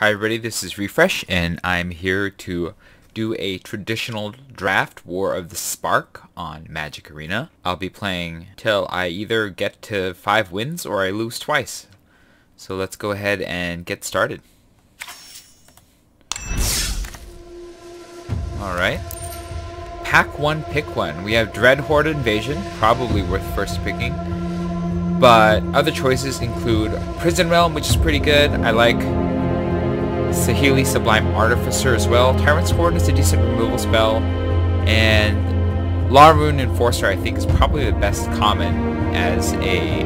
Hi everybody, this is Refresh, and I'm here to do a traditional draft, War of the Spark, on Magic Arena. I'll be playing till I either get to 5 wins or I lose twice. So let's go ahead and get started. Alright. Pack 1, pick 1. We have Dreadhorde Invasion, probably worth first picking. But other choices include Prison Realm, which is pretty good. I like Sahili Sublime Artificer as well. Tyrant's Horde is a decent removal spell, and Laroon Enforcer I think is probably the best common as a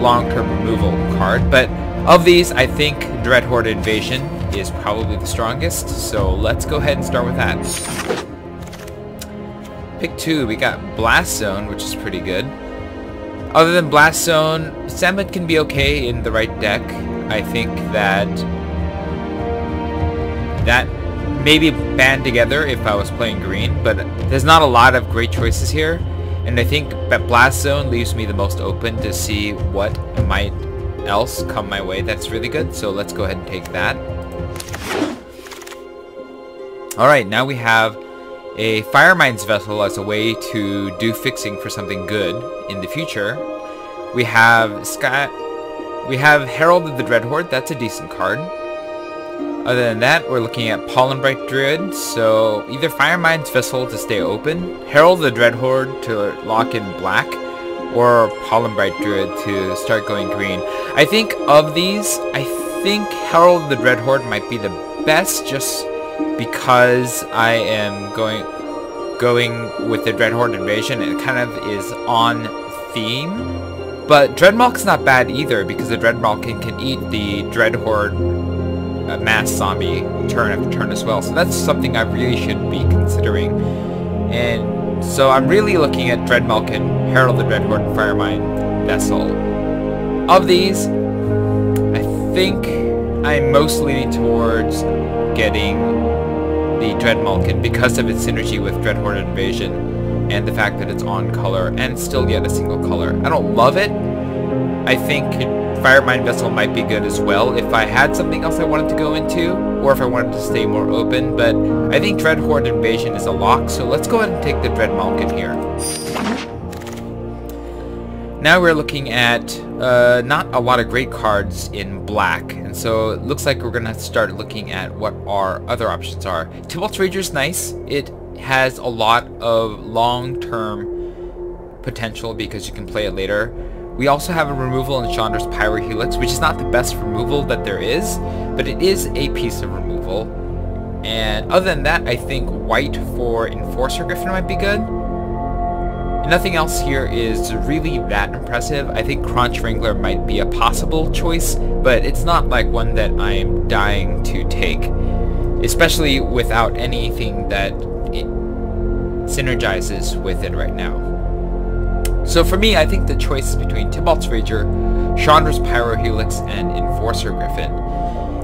long-term removal card, but of these I think Dreadhorde Invasion is probably the strongest, so let's go ahead and start with that. Pick 2, we got Blast Zone, which is pretty good. Other than Blast Zone, Samet can be okay in the right deck. I think that may be band together if I was playing green, but there's not a lot of great choices here, and I think that Blast Zone leaves me the most open to see what might else come my way that's really good, so let's go ahead and take that. Alright, now we have a Firemind's Vessel as a way to do fixing for something good in the future. We have Herald of the Dreadhorde, that's a decent card. Other than that, we're looking at Pollenbrite Druid, so either Firemind's Vessel to stay open, Herald the Dreadhorde to lock in black, or Pollenbrite Druid to start going green. I think of these, I think Herald the Dreadhorde might be the best, just because I am going with the Dreadhorde Invasion. It kind of is on theme, but Dreadmalkin's not bad either, because the Dreadmalkin can eat the Dreadhorde mass zombie turn after turn as well, so that's something I really should be considering. And so I'm really looking at Dreadmalkin, Herald of the Dreadhorde, and Firemind Vessel. Of these, I think I'm most leaning towards getting the Dreadmalkin because of its synergy with Dreadhorde Invasion and the fact that it's on color and still yet a single color. I don't love it. I think Firemind Vessel might be good as well if I had something else I wanted to go into, or if I wanted to stay more open, but I think Dreadhorde Invasion is a lock, so let's go ahead and take the Dreadmalkin here. Now we're looking at not a lot of great cards in black, and so it looks like we're going to have to start looking at what our other options are. Tibalt's Rager is nice. It has a lot of long-term potential because you can play it later. We also have a removal in Chandra's Pyro Helix, which is not the best removal that there is, but it is a piece of removal. And other than that, I think white for Enforcer Griffin might be good. Nothing else here is really that impressive. I think Crunch Wrangler might be a possible choice, but it's not like one that I'm dying to take, especially without anything that it synergizes with it right now. So for me, I think the choice is between Tibalt's Rager, Chandra's Pyro Helix, and Enforcer Griffin.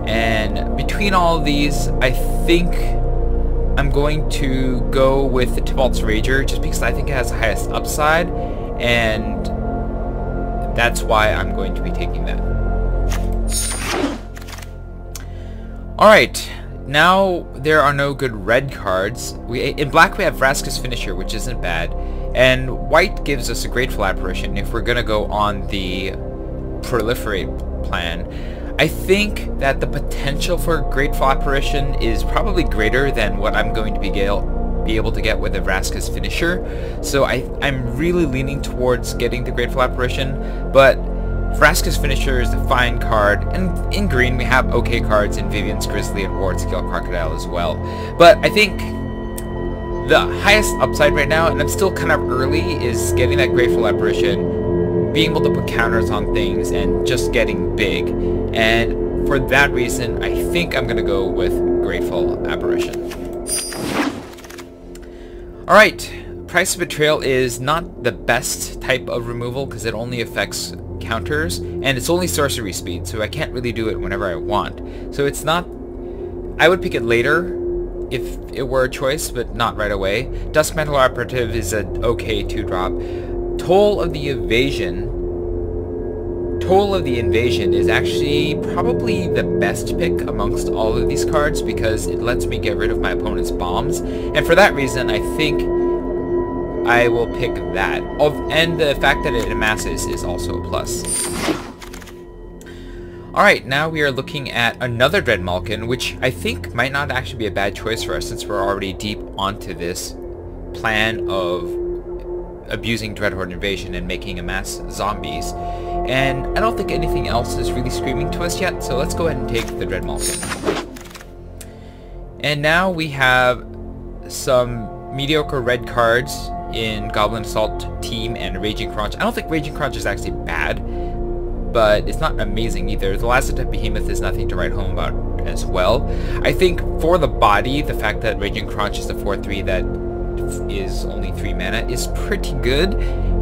And between all of these, I think I'm going to go with the Tibalt's Rager just because I think it has the highest upside, and that's why I'm going to be taking that. Alright, now there are no good red cards. In black we have Vraska's Finisher, which isn't bad. And white gives us a Grateful Apparition if we're going to go on the Proliferate plan. I think that the potential for a Grateful Apparition is probably greater than what I'm going to be able to get with a Vraska's Finisher. So I'm really leaning towards getting the Grateful Apparition, but Vraska's Finisher is a fine card, and in green we have okay cards in Vivian's Grizzly and Wardscale Crocodile as well. But I think the highest upside right now, and I'm still kind of early, is getting that Grateful Apparition, being able to put counters on things, and just getting big. And for that reason, I think I'm going to go with Grateful Apparition. Alright, Price of Betrayal is not the best type of removal because it only affects counters, and it's only sorcery speed, so I can't really do it whenever I want. So it's not... I would pick it later if it were a choice, but not right away. Duskmantle Operative is an okay 2-drop. Toll of the Invasion. Toll of the Invasion is actually probably the best pick amongst all of these cards because it lets me get rid of my opponent's bombs, and for that reason I think I will pick that. And the fact that it amasses is also a plus. Alright, now we are looking at another Dreadmalkin, which I think might not actually be a bad choice for us since we're already deep onto this plan of abusing Dreadhorde Invasion and making a mass zombies. And I don't think anything else is really screaming to us yet, so let's go ahead and take the Dreadmalkin. And now we have some mediocre red cards in Goblin Assault Team and Raging Crunch. I don't think Raging Crunch is actually bad, but it's not amazing either. The Lazotep Behemoth is nothing to write home about as well. I think for the body, the fact that Raging Crunch is the 4-3 that is only 3 mana is pretty good,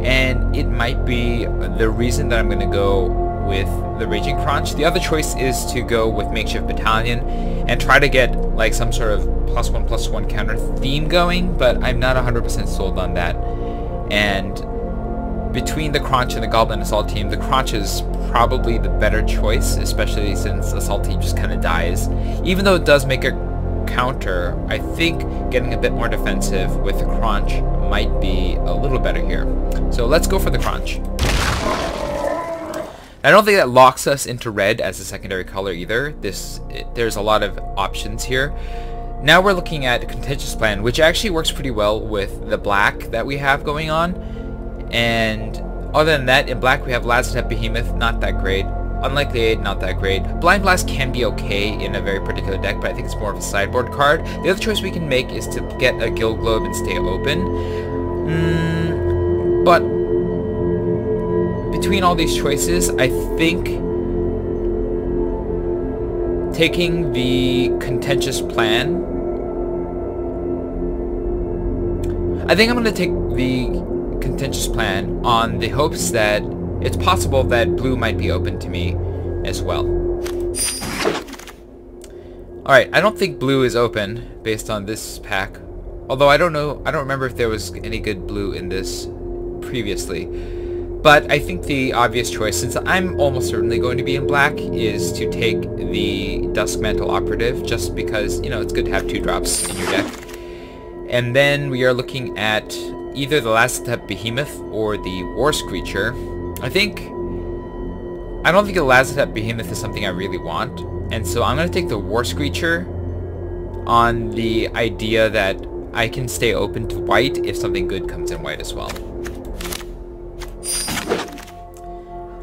and it might be the reason that I'm going to go with the Raging Crunch. The other choice is to go with Makeshift Battalion and try to get like some sort of +1/+1 counter theme going, but I'm not 100% sold on that. And between the Crunch and the Goblin Assault Team, the Crunch is probably the better choice, especially since Assault Team just kind of dies. Even though it does make a counter, I think getting a bit more defensive with the Crunch might be a little better here. So let's go for the Crunch. I don't think that locks us into red as a secondary color either. There's a lot of options here. Now we're looking at Contentious Plan, which actually works pretty well with the black that we have going on. And other than that, in black we have Lazotep Behemoth, not that great. Unlikely 8, not that great. Blind Blast can be okay in a very particular deck, but I think it's more of a sideboard card. The other choice we can make is to get a Guild Globe and stay open. But between all these choices, I think taking the Contentious Plan, I think I'm going to take the Contentious Plan on the hopes that it's possible that blue might be open to me as well. Alright, I don't think blue is open based on this pack, although I don't remember if there was any good blue in this previously. But I think the obvious choice, since I'm almost certainly going to be in black, is to take the Duskmantle Operative, just because, you know, it's good to have 2 drops in your deck. And then we are looking at either the Lazotep Behemoth or the War Screecher. I don't think the Lazotep Behemoth is something I really want, and so I'm going to take the War Screecher on the idea that I can stay open to white if something good comes in white as well.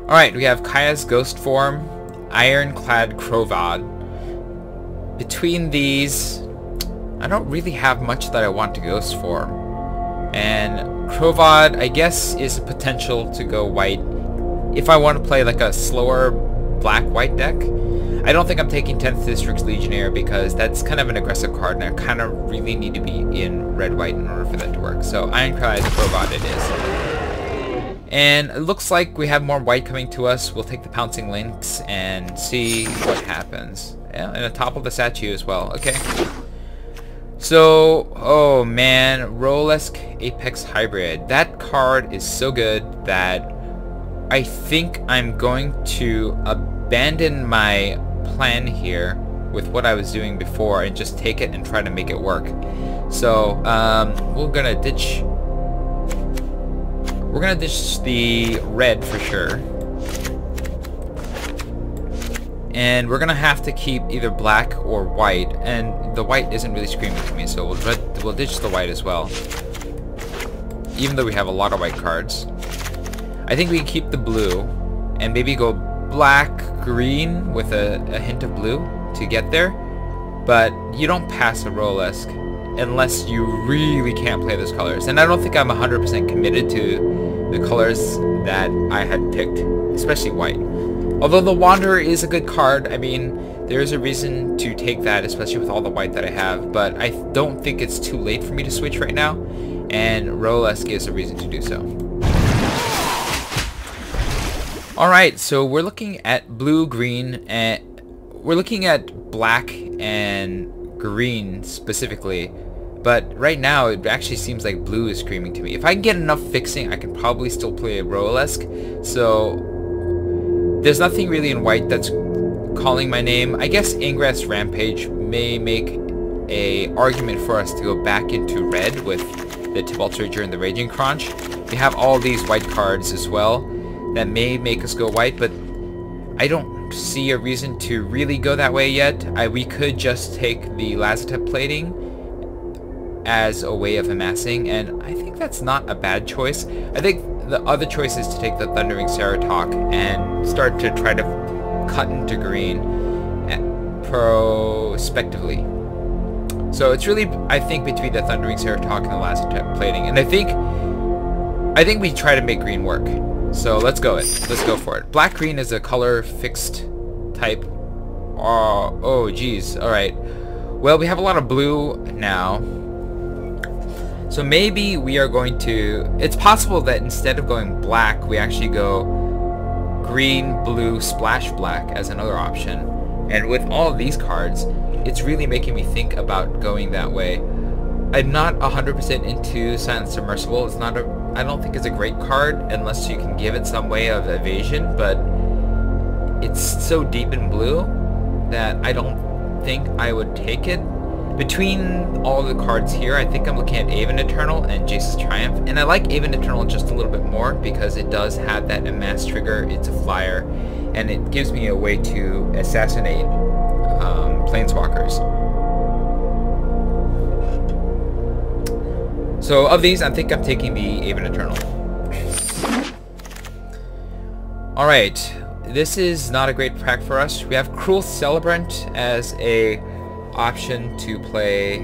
Alright, we have Kaya's Ghost Form, Ironclad Crovad. Between these, I don't really have much that I want to Ghost Form. And Crovad, I guess, is a potential to go white if I want to play like a slower black-white deck. I don't think I'm taking 10th District's Legionnaire because that's kind of an aggressive card, and I kind of really need to be in red-white in order for that to work. So Ironclad Crovad it is. And it looks like we have more white coming to us. We'll take the Pouncing Lynx and see what happens. Yeah, and on top of the statue as well. Okay. So, oh man, Ralesk Apex Hybrid. That card is so good that I think I'm going to abandon my plan here with what I was doing before and just take it and try to make it work. So, we're gonna ditch... We're gonna ditch the red for sure. And we're gonna have to keep either black or white, and the white isn't really screaming to me, so we'll ditch the white as well. Even though we have a lot of white cards. I think we can keep the blue, and maybe go black-green with a hint of blue to get there. But you don't pass a Ralesk unless you really can't play those colors. And I don't think I'm 100% committed to the colors that I had picked, especially white. Although the Wanderer is a good card, I mean, there is a reason to take that, especially with all the white that I have, but I don't think it's too late for me to switch right now, and Ralesk is a reason to do so. Alright, so we're looking at blue, green, and we're looking at black and green specifically. But right now, it actually seems like blue is screaming to me. If I can get enough fixing, I can probably still play a Ralesk. So There's nothing really in white that's calling my name. I guess Ingress Rampage may make a argument for us to go back into red with the Tibalt's Rager and the Raging Crunch. We have all these white cards as well that may make us go white, but I don't see a reason to really go that way yet. We could just take the Lazotep Plating as a way of amassing, and I think that's not a bad choice. I think the other choice is to take the Thundering Sabretooth and start to try to cut into green prospectively. So it's really, I think, between the Thundering Sabretooth and the Lazotep Plating, and I think we try to make green work. So let's go it. Let's go for it. Black green is a color fixed type. Oh geez. All right. Well, we have a lot of blue now. So maybe we are going to... It's possible that instead of going black, we actually go green, blue, splash black as another option. And with all of these cards, it's really making me think about going that way. I'm not 100% into Silent Submersible. It's not a... I don't think it's a great card unless you can give it some way of evasion, but it's so deep in blue that I don't think I would take it. Between all the cards here, I think I'm looking at Aven Eternal and Jace's Triumph, and I like Aven Eternal just a little bit more because it does have that amass trigger. It's a flyer, and it gives me a way to assassinate planeswalkers. So of these, I think I'm taking the Aven Eternal. Alright, this is not a great pack for us. We have Cruel Celebrant as a option to play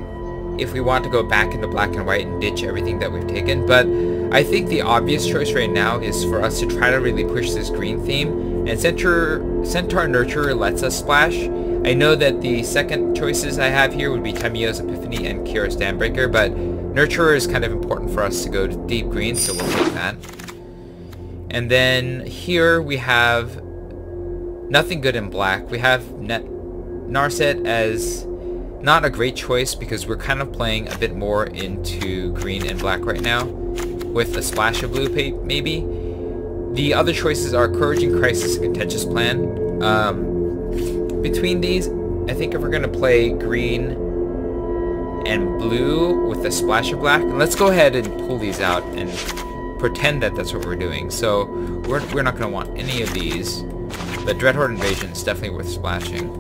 if we want to go back into black and white and ditch everything that we've taken, but I think the obvious choice right now is for us to try to really push this green theme, and Centaur Nurturer lets us splash. I know that the second choices I have here would be Tamiyo's Epiphany and Kira's Dawnbreaker, but Nurturer is kind of important for us to go to deep green, so we'll take that. And then here we have nothing good in black. We have Narset as not a great choice because we're kind of playing a bit more into green and black right now with a splash of blue maybe. The other choices are Courage and Crisis and Contentious Plan. Between these, I think if we're going to play green and blue with a splash of black, and let's go ahead and pull these out and pretend that that's what we're doing. So we're not going to want any of these. The Dreadhorde Invasion is definitely worth splashing.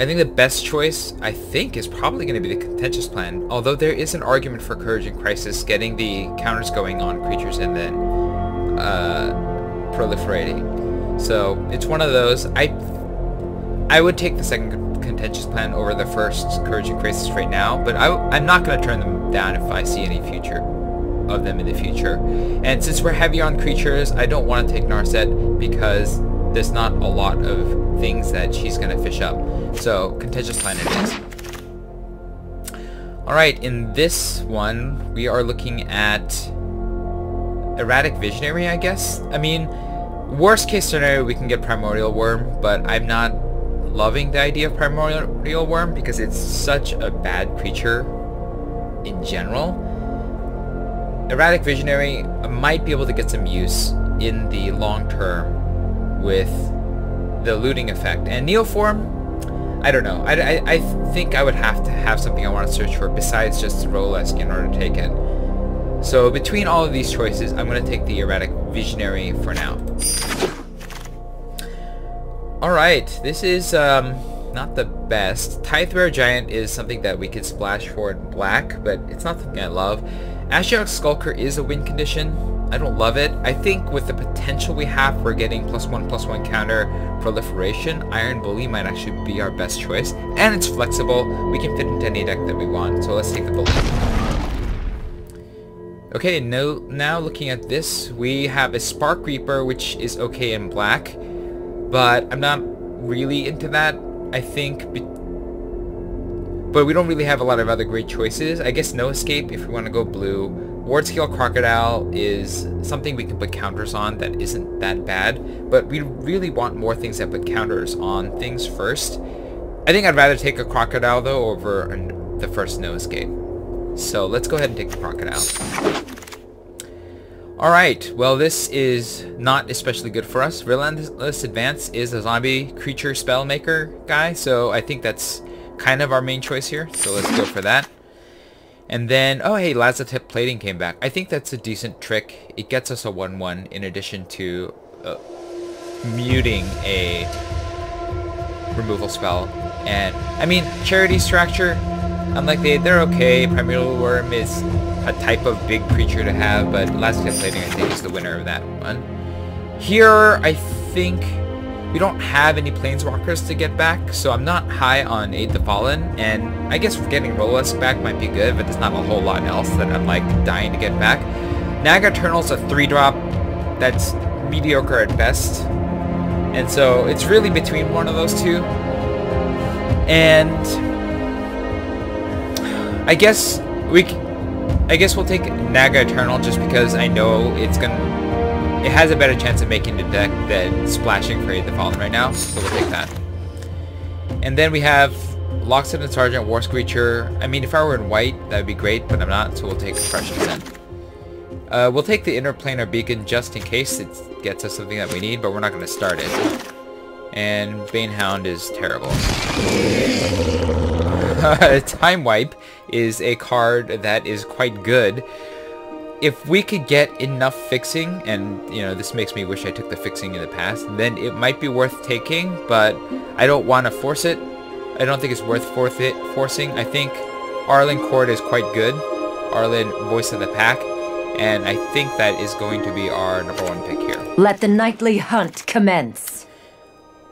I think the best choice, I think, is probably going to be the Contentious Plan, although there is an argument for Courage and Crisis, getting the counters going on creatures and then proliferating. So it's one of those. I would take the second Contentious Plan over the first Courage and Crisis right now, but I'm not going to turn them down if I see any future of them in the future. And since we're heavy on creatures, I don't want to take Narset because there's not a lot of things that she's going to fish up. So, Contentious Plan it is. Alright, in this one, we are looking at Erratic Visionary, I guess? I mean, worst case scenario, we can get Primordial Worm, but I'm not loving the idea of Primordial Worm because it's such a bad creature in general. Erratic Visionary might be able to get some use in the long term with the looting effect. And Neoform, I don't know. I think I would have to have something I want to search for besides just Ralesk in order to take it. So between all of these choices, I'm going to take the Erratic Visionary for now. Alright, this is not the best. Tithe Giant is something that we could splash for in black, but it's not something I love. Ashiok Skulker is a win condition. I don't love it. I think with the potential we have for getting +1/+1 counter proliferation, Iron Bully might actually be our best choice. And it's flexible. We can fit into any deck that we want. So let's take the Bully. Okay, now looking at this, we have a Spark Reaper, which is okay in black, but I'm not really into that. I think... But we don't really have a lot of other great choices. I guess No Escape if we want to go blue. Wardscale Crocodile is something we can put counters on that isn't that bad, but we really want more things that put counters on things first. I think I'd rather take a Crocodile though over the first No Escape. So let's go ahead and take the Crocodile. Alright, well this is not especially good for us. Relentless Advance is a zombie creature spell maker guy, so I think that's kind of our main choice here. So let's go for that. And then, oh hey, Lazotep Plating came back. I think that's a decent trick. It gets us a 1-1 in addition to muting a removal spell. And, I mean, Charity Structure, unlike they're okay. Primordial Worm is a type of big creature to have, but Lazotep Plating, I think, is the winner of that one. Here, I think we don't have any Planeswalkers to get back, so I'm not high on Aid the Fallen, and I guess getting Ralesk back might be good, but there's not a whole lot else that I'm, like, dying to get back. Naga Eternal's a 3-drop that's mediocre at best, and so it's really between one of those two. And I guess we'll take Naga Eternal just because I know it has a better chance of making the deck than splashing for Aid the Fallen right now, so we'll take that. And then we have Loxodon and Sergeant, War Screecher. I mean, if I were in white, that would be great, but I'm not, so we'll take Refresh then. We'll take the Interplanar Beacon just in case it gets us something that we need, but we're not going to start it. And Banehound is terrible. Time Wipe is a card that is quite good. If we could get enough fixing, and you know, this makes me wish I took the fixing in the past, then it might be worth taking, but I don't want to force it. I don't think it's worth forcing. I think Arlen Court is quite good. Arlen, Voice of the Pack, and I think that is going to be our number one pick here. Let the nightly hunt commence.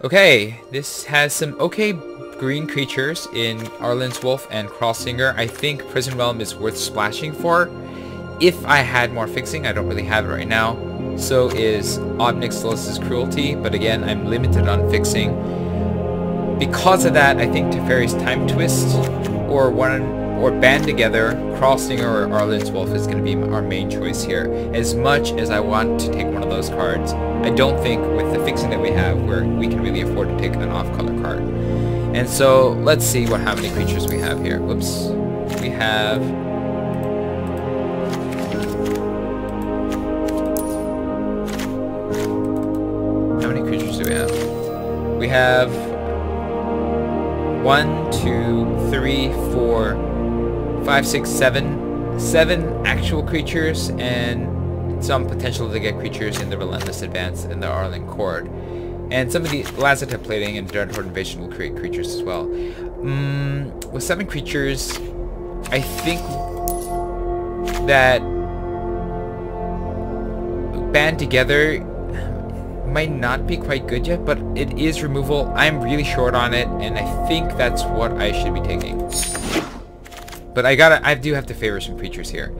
Okay, this has some okay green creatures in Arlen's Wolf and Crawlsinger. I think Prison Realm is worth splashing for. If I had more fixing, I don't really have it right now. So is Obnix Solus' Cruelty, but again, I'm limited on fixing. Because of that, I think Teferi's Time Twist or Band Together, Crawlsinger or Arlen's Wolf is going to be our main choice here. As much as I want to take one of those cards, I don't think with the fixing that we have, we can really afford to take an off-color card. And so let's see how many creatures we have here. Whoops. We have 7 actual creatures and some potential to get creatures in the Relentless Advance and the Arlen Cord. And some of the Lazotep Plating and Dreadhorde Invasion will create creatures as well. With 7 creatures, I think that Band Together might not be quite good yet, but it is removal. I'm really short on it, and I think that's what I should be taking. But I do have to favor some creatures here.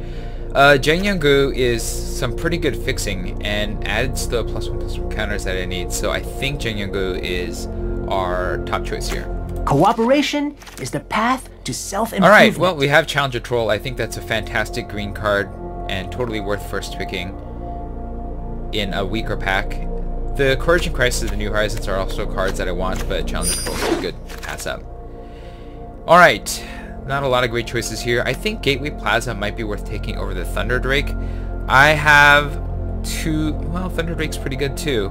Zheng Yanggu is some pretty good fixing and adds the +1/+1 counters that I need, so I think Zheng Yanggu is our top choice here. Cooperation is the path to self-improvement. Alright, well, we have Challenger Troll. I think that's a fantastic green card and totally worth first picking in a weaker pack. The Courage and Crisis of the New Horizons are also cards that I want, but Challenger Troll is good to pass up. Alright, not a lot of great choices here. I think Gateway Plaza might be worth taking over the Thunderdrake. I have two... well, Thunderdrake's pretty good too.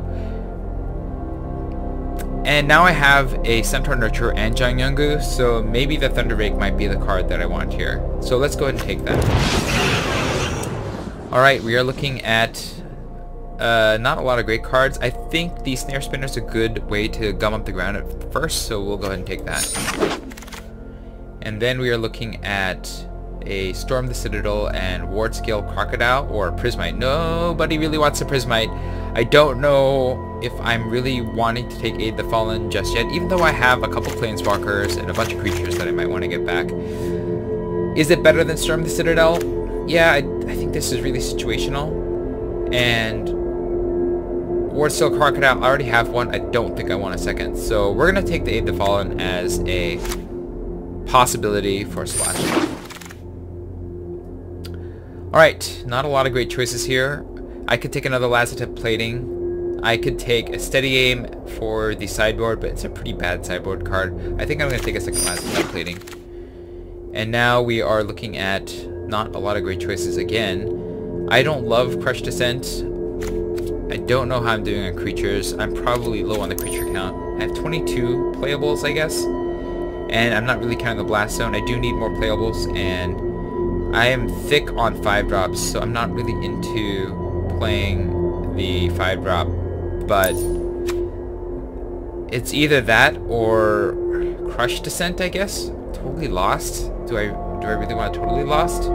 And now I have a Centaur Nurturer and Zheng Yanggu, so maybe the Thunderdrake might be the card that I want here. So let's go ahead and take that. Alright, we are looking at not a lot of great cards. I think the Snare Spinner's a good way to gum up the ground at first, so we'll go ahead and take that. And then we are looking at a Storm the Citadel and Wardscale Crocodile or Prismite. Nobody really wants a Prismite. I don't know if I'm really wanting to take Aid the Fallen just yet, even though I have a couple Planeswalkers and a bunch of creatures that I might want to get back. Is it better than Storm the Citadel? Yeah, I think this is really situational. And Wardscale Crocodile, I already have one. I don't think I want a second. So we're going to take the Aid the Fallen as a possibility for splash. Alright, not a lot of great choices here. I could take another Lazotep Plating. I could take a Steady Aim for the sideboard, but it's a pretty bad sideboard card. I think I'm going to take a second Lazotep Plating. And now we are looking at not a lot of great choices again. I don't love Crush Descent. I don't know how I'm doing on creatures. I'm probably low on the creature count. I have 22 playables, I guess. And I'm not really counting the Blast Zone. I do need more playables, and I am thick on 5-drops, so I'm not really into playing the 5-drop. But it's either that or Crush Descent, I guess. Totally Lost. Do I really want to Totally Lost?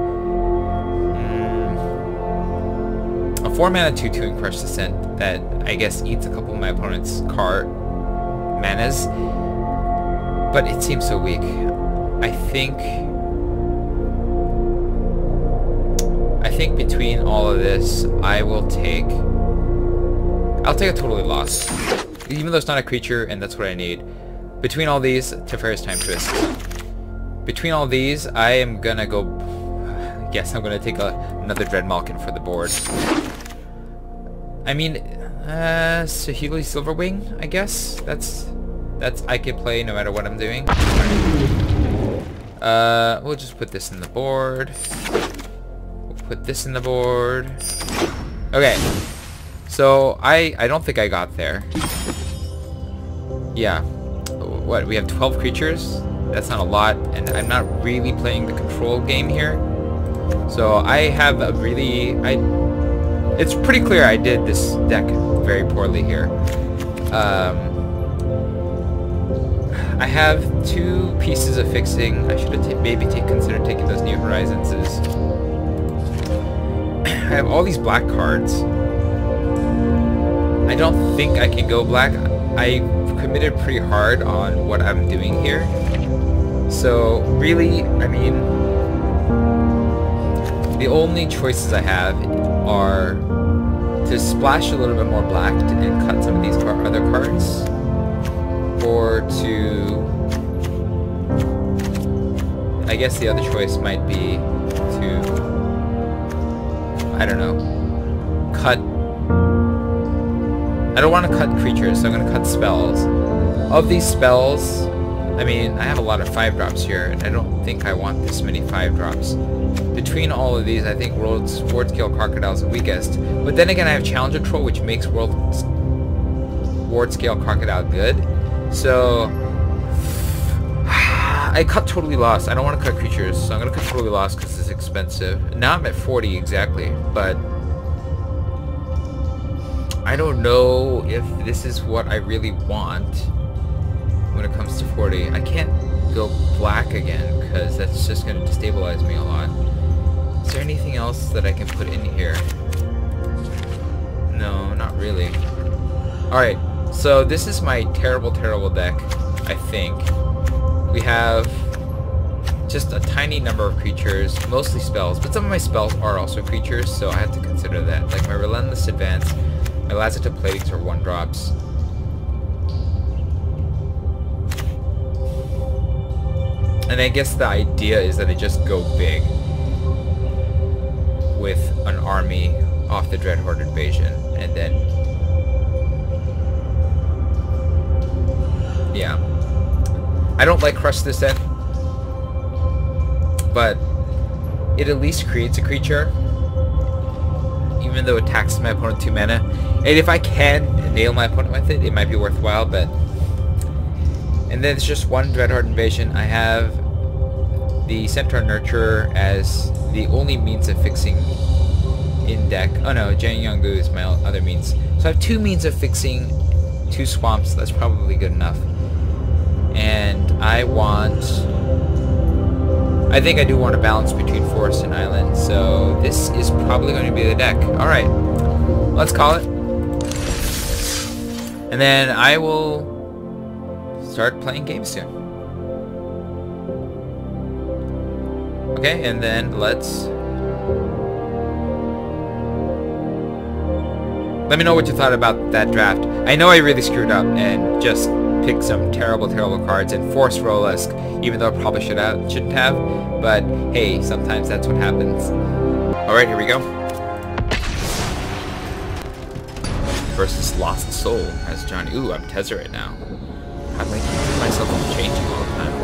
A 4-mana 2/2 in Crush Descent that I guess eats a couple of my opponent's card manas. But it seems so weak. I think between all of this, I'll take a Totally Lost. Even though it's not a creature, and that's what I need. Between all these, Teferi's Time Twist. Between all these, I am gonna go... Yes, I'm gonna take another Dreadmalkin for the board. I mean, Sahili Silverwing, I guess? That's I can play no matter what I'm doing. We'll just put this in the board. We'll put this in the board. Okay. So, I don't think I got there. Yeah. What, we have 12 creatures? That's not a lot, and I'm not really playing the control game here. So I have a really... it's pretty clear I did this deck very poorly here. I have 2 pieces of fixing. I should have maybe considered taking those New Horizons. I have all these black cards. I don't think I can go black. I committed pretty hard on what I'm doing here. So really, I mean, the only choices I have are to splash a little bit more black and cut some of these other cards, or to, I guess the other choice might be to, I don't know, cut, I don't want to cut creatures, so I'm going to cut spells. Of these spells, I mean, I have a lot of 5-drops here, and I don't think I want this many 5-drops. Between all of these, I think Wardscale Crocodile is the weakest. But then again, I have Challenger Troll, which makes Wardscale Crocodile good. So... I cut Totally Lost. I don't want to cut creatures, so I'm going to cut Totally Lost because it's expensive. Now I'm at 40 exactly, but... I don't know if this is what I really want. When it comes to 40, I can't go black again because that's just going to destabilize me a lot. Is there anything else that I can put in here? No, not really. Alright, so this is my terrible, terrible deck, I think. We have just a tiny number of creatures, mostly spells, but some of my spells are also creatures, so I have to consider that. Like my Relentless Advance, my Lazotep Platings are 1-drops. And I guess the idea is that I just go big with an army off the Dreadhorde Invasion, and then... Yeah. I don't like Crush Descent, but it at least creates a creature, even though it taxes my opponent 2 mana. And if I can nail my opponent with it, it might be worthwhile, but... And then it's just one Dreadhorde Invasion. I have the Centaur Nurturer as the only means of fixing in deck. Oh no, Jan Yonggu is my other means. So I have 2 means of fixing, 2 swamps. That's probably good enough. And I want... I think I do want to balance between forest and island. So this is probably going to be the deck. Alright, let's call it. And then I will... start playing games soon. Okay, and then let's... Let me know what you thought about that draft. I know I really screwed up and just picked some terrible, terrible cards and forced Ralesk, even though I probably shouldn't have. But hey, sometimes that's what happens. Alright, here we go. Versus Lost Soul as Johnny. Ooh, I'm Tezzeret now. I like keeping myself from changing all the time.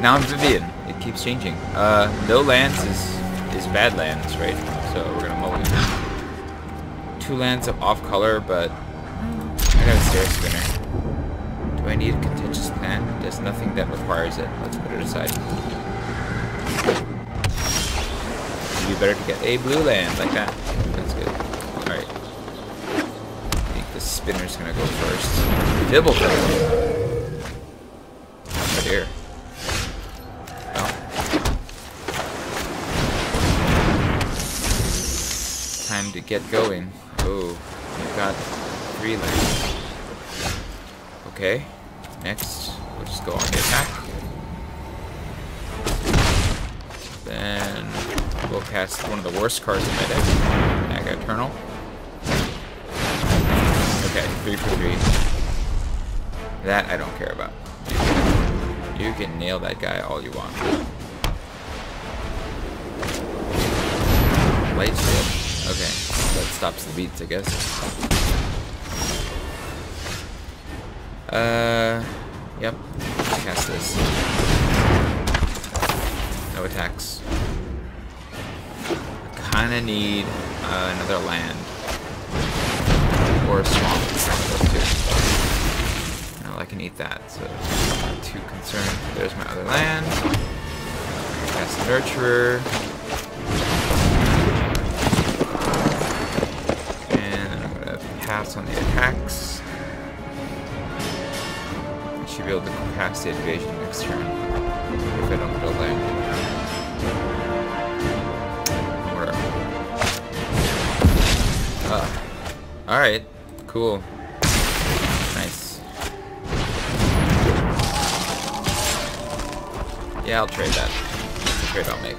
Now I'm Vivian. it keeps changing. No lands is bad lands, right? So we're gonna mulligan. 2 lands of off color, but I got a stair spinner. Do I need a contentious plan? There's nothing that requires it. Let's put it aside. It'd be better to get a blue land like that. That's good. Alright. I think the spinner's gonna go first. Dibble first. Right here. Time to get going. Oh, we've got 3 lands. Okay, next we'll just go on the attack. Then we'll cast one of the worst cards in my deck, Naga Eternal. Okay, 3 for 3. That I don't care about. You can nail that guy all you want. Light Shield. Okay, that stops the beats, I guess. Yep. Cast this. No attacks. I kinda need another land. Or a swamp. Well, I can eat that, so I'm not too concerned. There's my other land. Cast the Nurturer. Pass on the attacks. I should be able to pass the invasion next turn if I don't build land. Where? All right. Cool. Nice. Yeah, I'll trade that. That's the trade I'll make.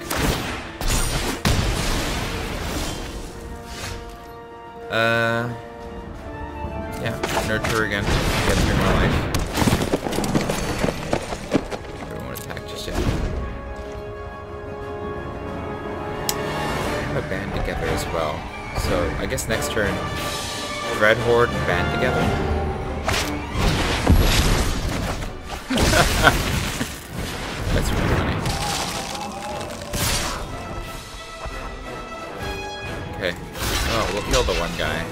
Yeah, Nurture again. Get through my life. I don't want to attack just yet. I have a band together as well. So, I guess next turn, Dreadhorde and band together. That's really funny. Okay. Oh, we'll kill the one guy.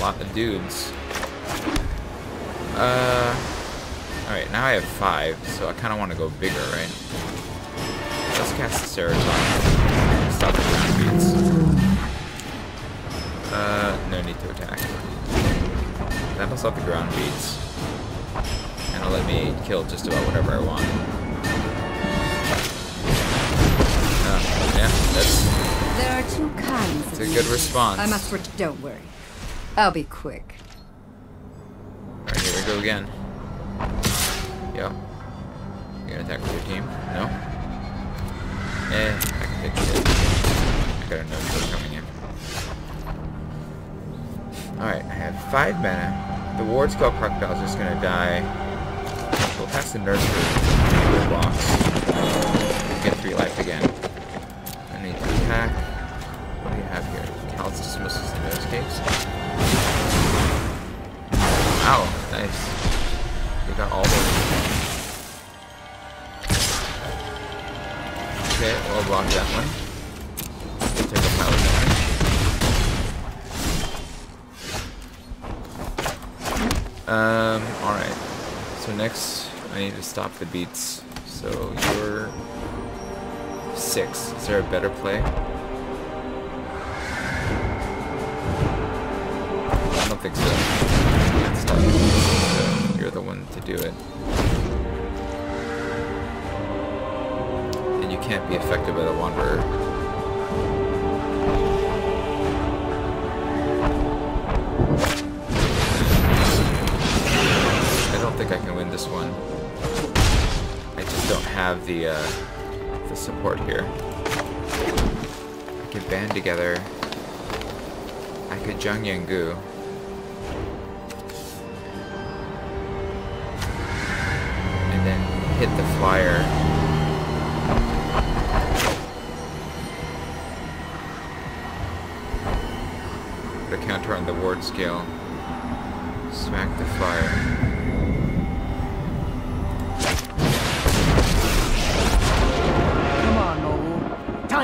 Lot of dudes. Alright, now I have 5, so I kind of want to go bigger, right? Let's cast the Seraton. Stop the ground beats. No need to attack. That'll stop the ground beats. And it'll let me kill just about whatever I want. Yeah, that's... There are 2 kinds. It's a good response. I must... Don't worry. I'll be quick. Alright, here we go again. Yo. You gonna attack with your team? No? Eh, I can take it. I got a no-kill coming in. Alright, I have 5 mana. The Wardscale Crocodile is just gonna die. We'll pass the Nursery. We'll block. Get 3 life again. I need to attack. What do you have here? Cal's Dismissals and No Escapes. Wow, nice. We got all those. Okay, we'll block that one. We'll take a pile of damage. Alright. So next, I need to stop the beats. So you're 6. Is there a better play? I don't think so. So you're the one to do it. And you can't be affected by the Wanderer. I don't think I can win this one. I just don't have the support here. I could band together. I could Zhang Yangu. Hit the flyer. Put a counter on the Wardscale. Smack the flyer.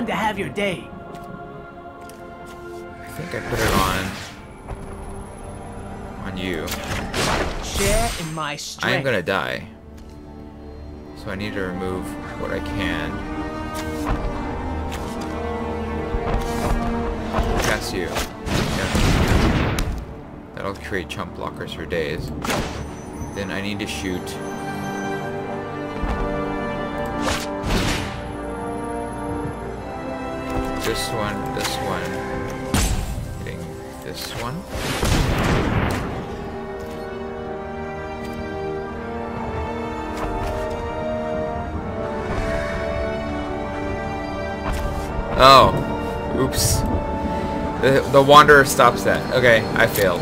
fun to have your day. I think I put it on you. Share in my strength. I am gonna die. So I need to remove what I can. That's you. Yeah. That'll create chump blockers for days. Then I need to shoot. This one, hitting this one. Oh, oops. The Wanderer stops that. Okay, I failed.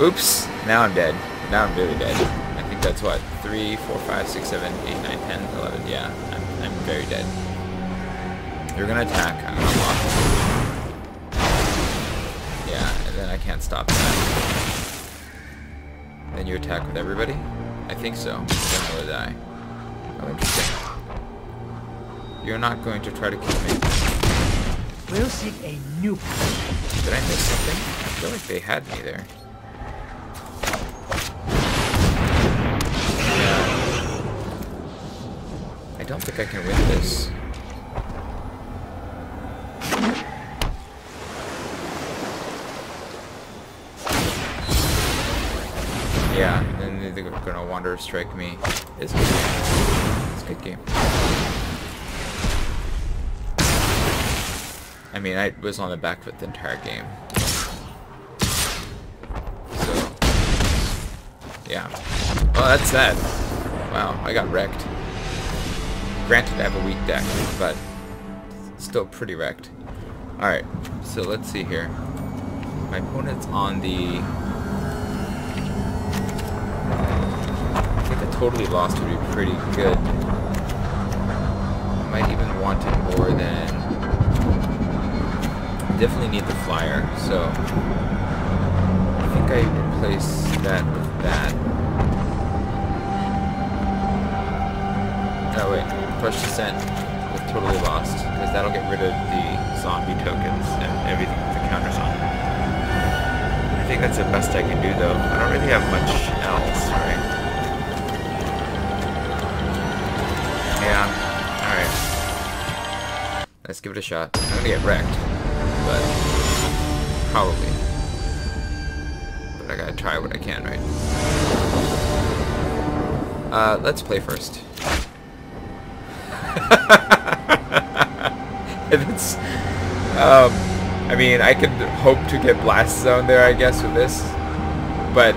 Oops, now I'm dead. Now I'm really dead. I think that's what, 3, 4, 5, 6, 7, 8, 9, 10, 11, yeah, I'm very dead. You're gonna attack, I'm gonna block. Yeah, and then I can't stop that. Then you attack with everybody? I think so. Then I will die. Oh, interesting. You're not going to try to kill me. We'll seek a new path. Did I miss something? I feel like they had me there. Yeah. I don't think I can win this. Yeah, then they're gonna Wanderer strike me. It's a good game. It's a good game. I mean, I was on the back foot the entire game. So, yeah. Oh, that's that. Wow, I got wrecked. Granted, I have a weak deck, but still pretty wrecked. Alright, so let's see here. My opponent's on the... Totally lost would be pretty good. I might even want it more than... Definitely need the flyer, so... I think I replace that with that. Oh wait, Push Descent with Totally Lost, because that'll get rid of the zombie tokens and everything with the counters on. I think that's the best I can do though. I don't really have much else, right? Yeah, alright. Let's give it a shot. I'm gonna get wrecked. But probably. But I gotta try what I can, right? Let's play first. If it's I mean I could hope to get Blast Zone there I guess with this. But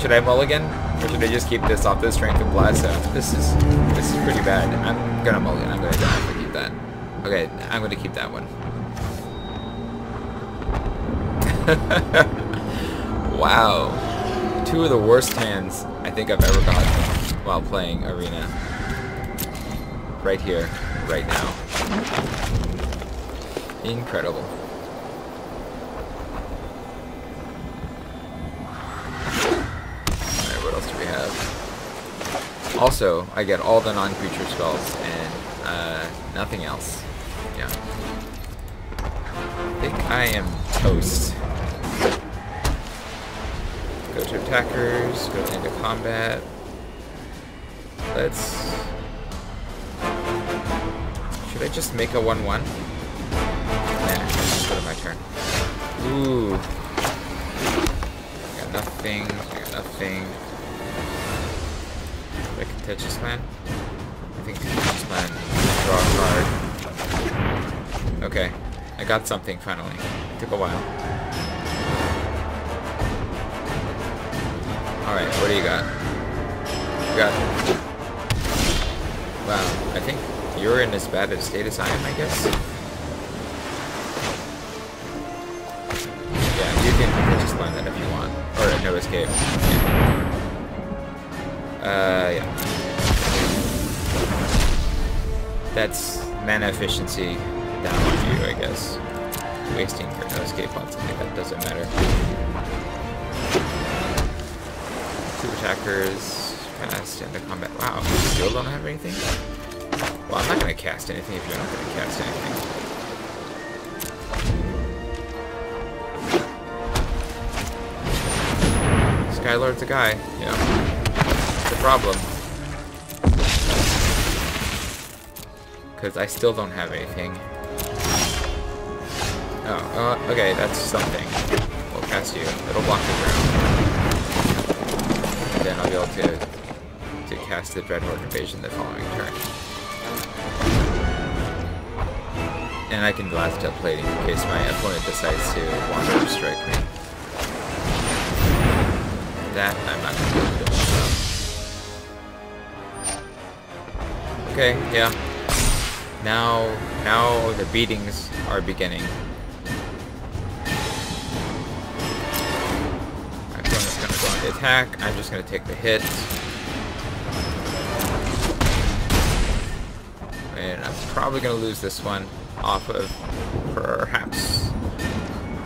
should I mulligan? Or should I just keep this off the strength of Blast Zone? This is pretty bad. I'm gonna mulligan. I'm gonna die if I keep that. Okay, I'm gonna keep that one. Wow. 2 of the worst hands I think I've ever got while playing Arena. Right here, right now. Incredible. Also, I get all the non-creature spells and nothing else. Yeah. I think I am toast. Go to attackers, go into combat. Let's... Should I just make a 1-1? Nah, I just go to my turn. Ooh. I got nothing, I got nothing. Like Contentious Plan? I think Contentious Plan. Draw a card. Okay. I got something finally. It took a while. Alright, what do you got? You got... Wow, I think you're in as bad a state as I am, I guess. Yeah, you can Contentious Plan that if you want. Or No Escape. Yeah. Yeah. That's mana efficiency down on you, I guess. Wasting for No Escape on something that doesn't matter. 2 attackers, kinda stand to combat. Wow, we still don't have anything? Well, I'm not going to cast anything if you're not going to cast anything. Skylord's a guy, you know. That's the problem. Because I still don't have anything. Oh, okay, that's something. We'll cast you. It'll block the ground. And then I'll be able to cast the Dreadhorde Invasion the following turn. And I can Lazotep Plating in case my opponent decides to Wanderer Strike me. That I'm not going to be able to do so. Okay, yeah. Now the beatings are beginning. My opponent's going to go on the attack. I'm just going to take the hit. And I'm probably going to lose this one off of perhaps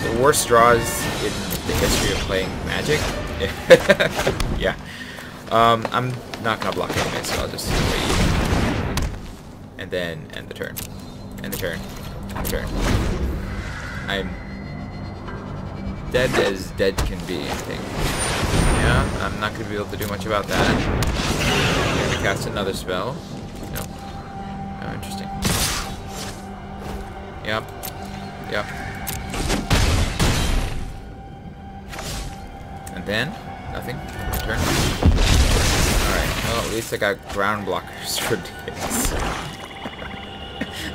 the worst draws in the history of playing Magic. Yeah. I'm not gonna block anyway, so I'll just wait. And then end the turn. End the turn. End the turn. I'm dead as dead can be, I think. Yeah, I'm not gonna be able to do much about that. I'm gonna cast another spell. No. Oh, interesting. Yep. Yep. Then, nothing. Turn. Alright, well at least I got ground blockers for days.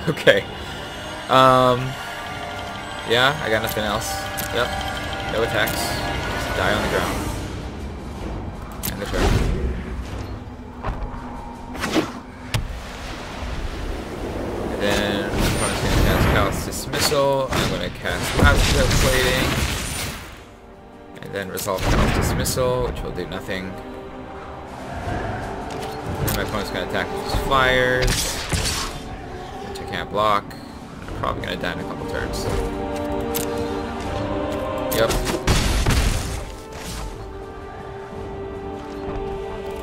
Okay. Yeah, I got nothing else. Yep. No attacks. Just die on the ground. And the turn. And then I'm just gonna cast Callous Dismissal. I'm gonna cast Lazotep Plating. Then resolve Callous Dismissal, which will do nothing. Then my opponent's going to attack with his flyers, which I can't block. I'm probably going to die in a couple turns. So. Yep.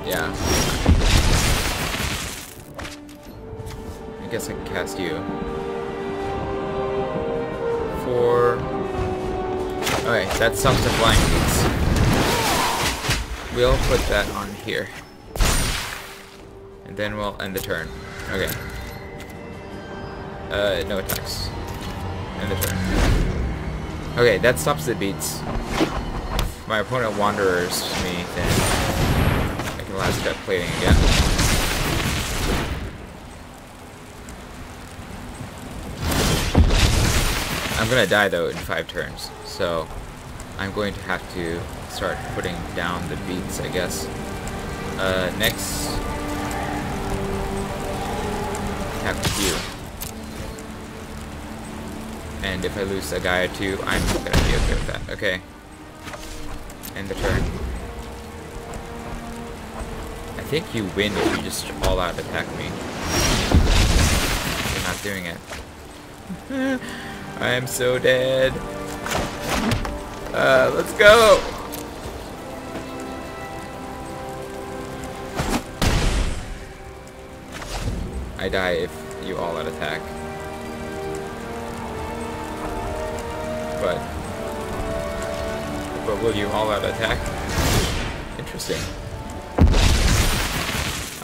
Yeah. I guess I can cast you. 4... Okay, that's some of the flying beats. We'll put that on here. And then we'll end the turn. Okay. No attacks. End the turn. Okay, that stops the beats. If my opponent wanders me, then I can Lazotep Plating again. I'm gonna die though in 5 turns, so I'm going to have to start putting down the beats, I guess. Next... attack with you. And if I lose a guy or two, I'm gonna be okay with that. Okay. End the turn. I think you win if you just all-out attack me. You're not doing it. I am so dead. Let's go! I die if you all out attack. But will you all out attack? Interesting.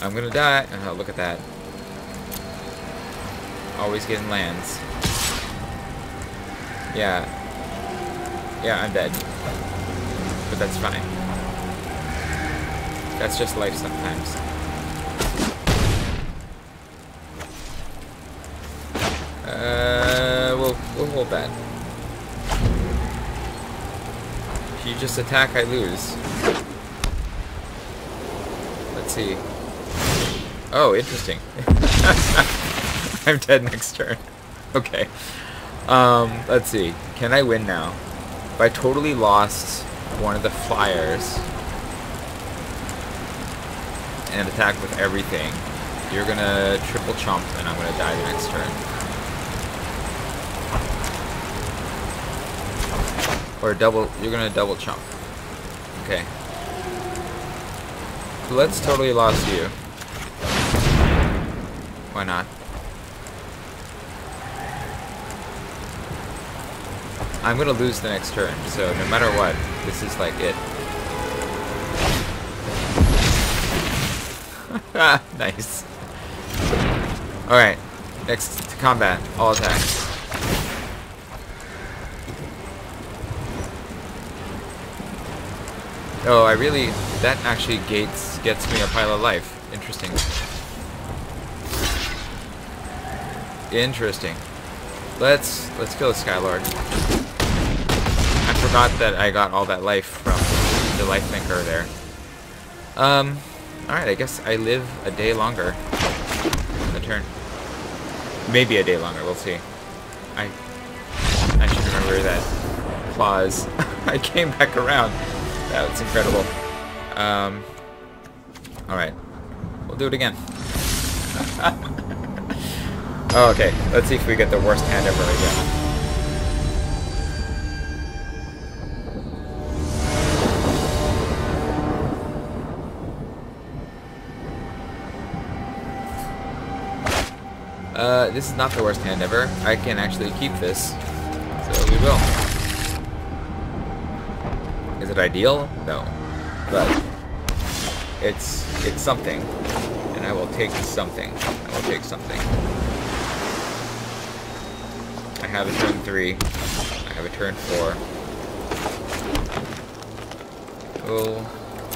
I'm gonna die. Oh, look at that. Always getting lands. Yeah. Yeah, I'm dead. But that's fine. That's just life sometimes. We'll hold that. If you just attack, I lose. Let's see. Oh, interesting. I'm dead next turn. Okay. Let's see. Can I win now? If I totally lost one of the flyers and attack with everything, you're gonna triple chomp and I'm gonna die the next turn. Or double, you're gonna double chomp. Okay. So let's totally lost you. Why not? I'm gonna lose the next turn, so no matter what, this is like it. Nice. Alright, next to combat, all attacks. Oh, I really, that actually gets me a pile of life. Interesting. Interesting. Let's kill the Skylord. I forgot that I got all that life from the life thinker there. Alright, I guess I live a day longer on the turn. Maybe a day longer, we'll see. I should remember that clause. I came back around. That was incredible. Alright. We'll do it again. Oh, okay. Let's see if we get the worst hand ever again. This is not the worst hand ever. I can actually keep this. So we will. Is it ideal? No, but it's something, and I will take something. I will take something. I have a turn 3. I have a turn 4.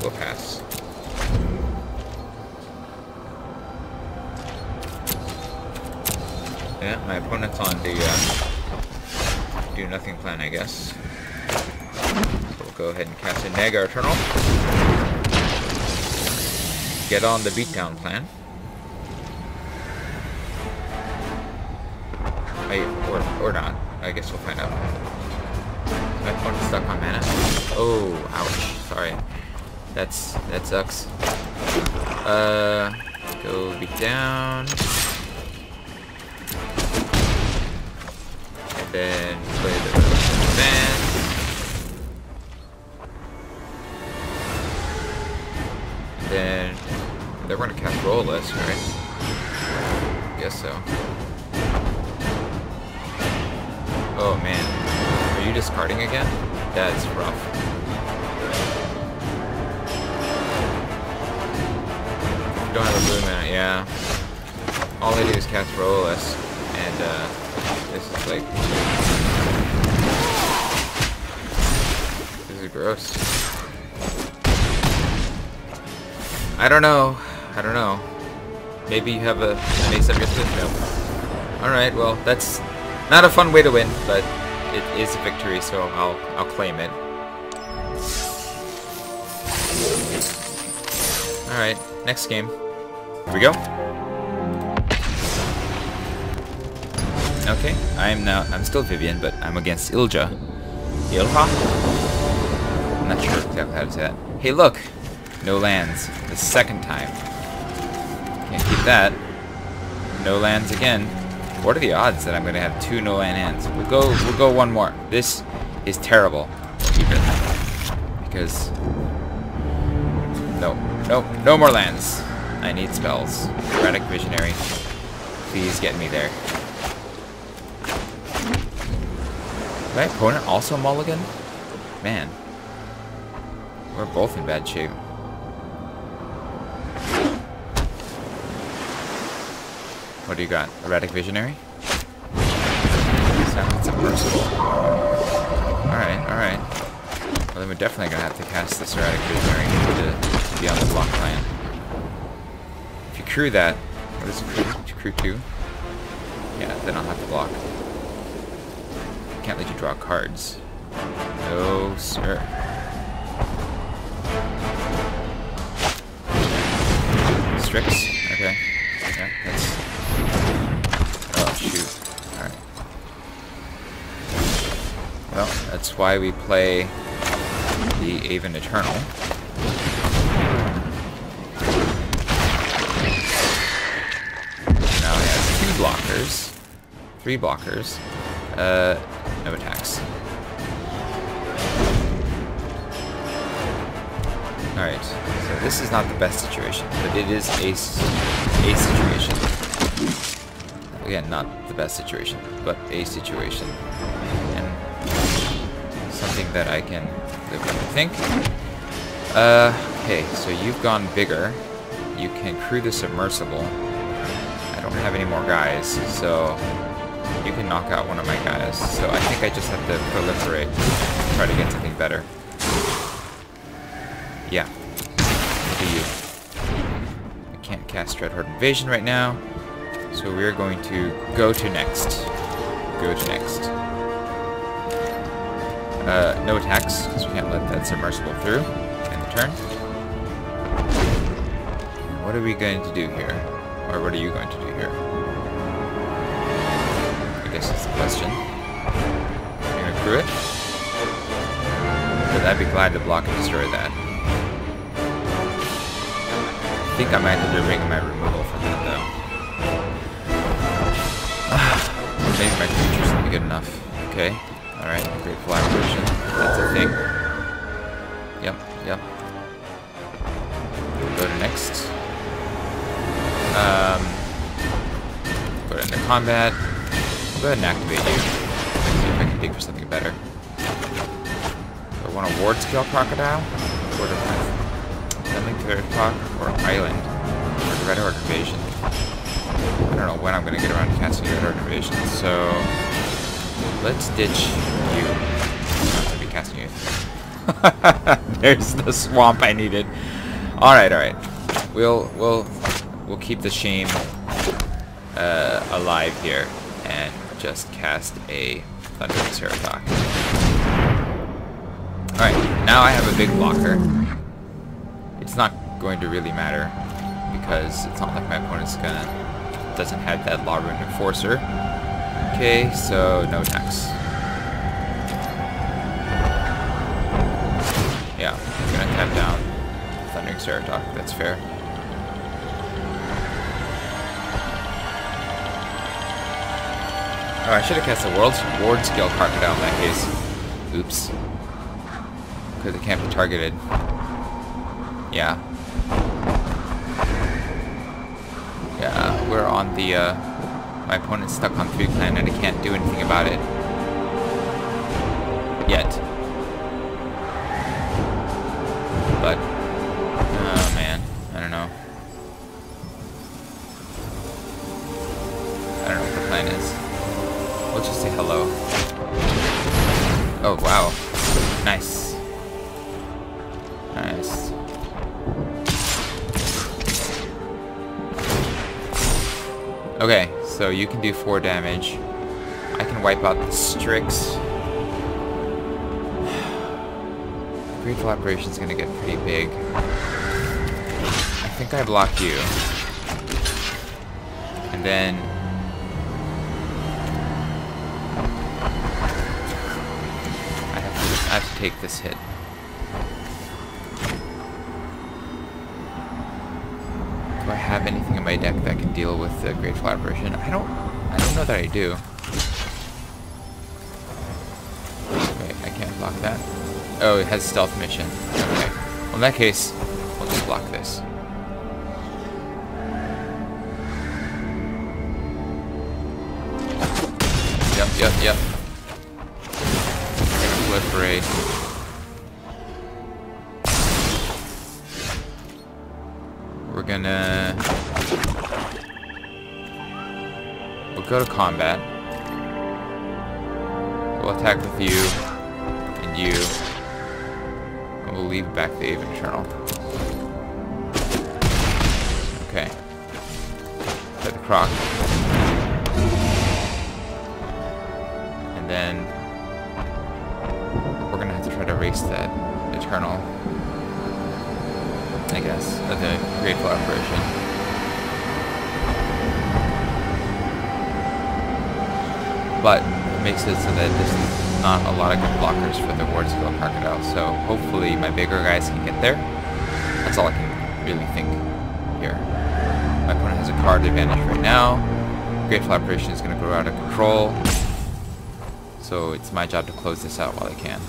We'll pass. Yeah, my opponent's on the do nothing plan, I guess. Go ahead and cast a Naga Eternal. Get on the beatdown plan. Or not. I guess we'll find out. My opponent's stuck on mana. Oh, ouch. Sorry. That sucks. Go beat down. And then play the Advance. Then they're gonna cast Ralesk, right? Guess so. Oh man, are you discarding again? That's rough. Don't have a blue mana, yeah. All I do is cast Ralesk, and this is like, this is gross. I don't know. Maybe you have a mace up your sleeve. No. Alright, well, that's not a fun way to win, but it is a victory, so I'll claim it. Alright, next game. Here we go. Okay, I'm still Vivian, but I'm against Ilja. Ilha? I'm not sure exactly how to say that. Hey look! No lands. The second time. Can't keep that. No lands again. What are the odds that I'm gonna have 2 no land hands? We'll go one more. This is terrible. Keep it. Because no more lands. I need spells. Erratic Visionary. Please get me there. My opponent also mulligan? Man. We're both in bad shape. What do you got? Erratic Visionary? Sounds immersible. Alright. Well, then we're definitely gonna have to cast this Erratic Visionary to be on the block plan. If you crew that, what is it, crew 2? Yeah, then I'll have to block. Can't let you draw cards. No, sir. Strix? Okay. Yeah, that's... Oh, shoot. Alright. Well, that's why we play the Aven Eternal. Now it has 3 blockers. No attacks. Alright, so this is not the best situation, but it is a situation. Again, not the best situation, but a situation. And something that I can live with, I think. Okay, so you've gone bigger. You can crew the submersible. I don't have any more guys, so you can knock out one of my guys. So I think I just have to proliferate and try to get something better. Yeah. To you. I can't cast Dreadhorde Invasion right now, so we're going to go to next. Go to next. No attacks, because we can't let that submersible through in the turn. What are we going to do here? Or what are you going to do here? I guess that's the question. You're going to crew it? But I'd be glad to block and destroy that. I think I might have to bring my removal from that though. Maybe my creatures will be good enough. Okay. Alright, Grateful Apparition. That's a thing. Yep, yep. We'll go to next. Go into combat. I'll go ahead and activate you. See if I can dig for something better. Do I want a Wardscale Crocodile? Or do I Friendly Third Clock or Island or Dreadhorde Invasion. I don't know when I'm going to get around to casting Dreadhorde Invasion, so let's ditch you. I'm going to be casting you. There's the swamp I needed. Alright, alright. We'll keep the shame alive here and just cast a Thundering Sabretooth. Alright, now I have a big blocker. It's not going to really matter because it's not like my opponent's doesn't have that Law Ruin Enforcer. Okay, so no attacks. Yeah, I'm gonna tap down Thundering Sabretooth. That's fair. Oh, I should have cast the Wardscale Crocodile in that case. Oops, because it can't be targeted. Yeah. Yeah, we're on the, my opponent's stuck on 3 clan and I can't do anything about it. Yet. But, oh man, I don't know. I don't know what the plan is. We'll just say hello. Oh, wow. Nice. Nice. Okay, so you can do 4 damage. I can wipe out the Strix. Grateful Apparition's gonna get pretty big. I think I block you. And then... I have to take this hit. Do I have anything in my deck that can deal with the Grateful Apparition? I don't know that I do. Wait, I can't block that. Oh, it has stealth mission. Okay. Well, in that case, we'll just block this. Yep, yep, yep. Proliferate. We'll go to combat. We'll attack with you and you. And we'll leave back the Aven Eternal. Okay. Hit the croc. And then we're gonna have to try to race that Eternal. I guess, of the Grateful Apparition. But it makes it so that there's not a lot of good blockers for the Wardscale Crocodile, so hopefully my bigger guys can get there. That's all I can really think here. My opponent has a card advantage right now. Grateful Apparition is going to grow out of control, so it's my job to close this out while I can.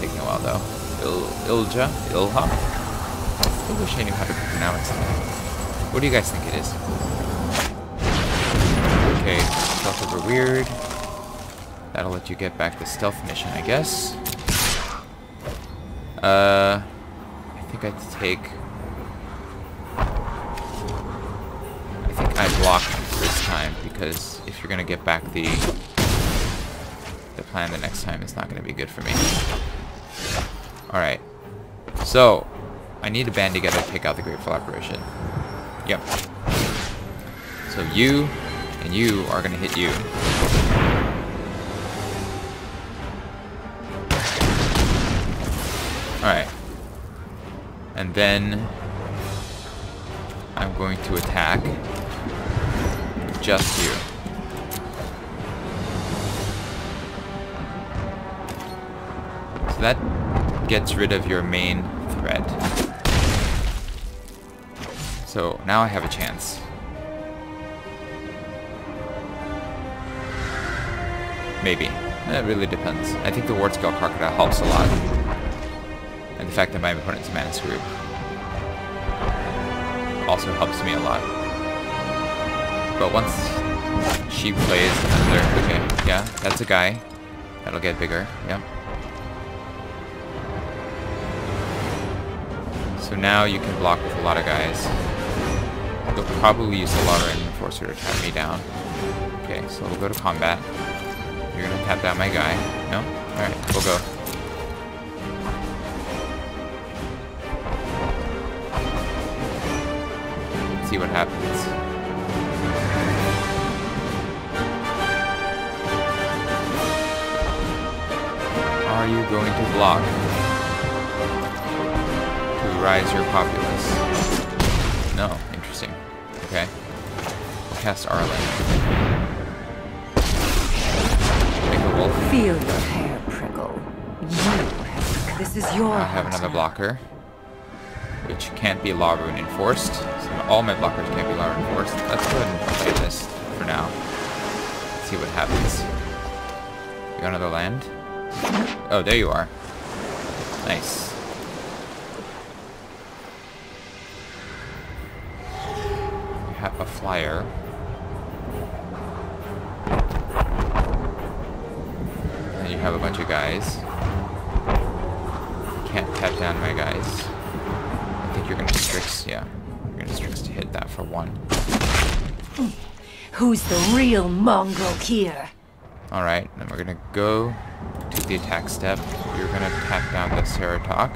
Taking a while though. Ilja? Ilha? I wish I knew how to pronounce it. What do you guys think it is? Okay, stealth over weird. That'll let you get back the stealth mission, I guess. I think I have to take... I think I blocked this time, because if you're going to get back the plan the next time, it's not going to be good for me. Alright. So, I need to band together to take out the Grateful Apparition. Yep. So you and you are going to hit you. Alright. And then I'm going to attack just you. So that gets rid of your main threat. So now I have a chance. Maybe. It really depends. I think the Wardscale Crocodile helps a lot. And the fact that my opponent's mana group also helps me a lot. But once she plays another... Okay, yeah, that's a guy. That'll get bigger, yeah. So now you can block with a lot of guys. They'll probably use the Lottery and Enforcer to tap me down. Okay, so we'll go to combat. You're gonna tap down my guy. No? Alright, we'll go. See what happens. Are you going to block to rise your populace? No. Interesting. Okay. We'll cast Arlen. Make a wolf. Feel your hair prickle. This is your. I have another blocker, which can't be Law Rune enforced. So all my blockers can't be Law Rune enforced. Let's go ahead and play this for now. Let's see what happens. You got another land? Oh, there you are. Nice. You have a flyer. And you have a bunch of guys. Can't tap down my guys. You're gonna Strix, yeah. You're gonna Strix to hit that for one. Who's the real mongrel here? Alright, then we're gonna go to the attack step. You're gonna tap down the Saratok.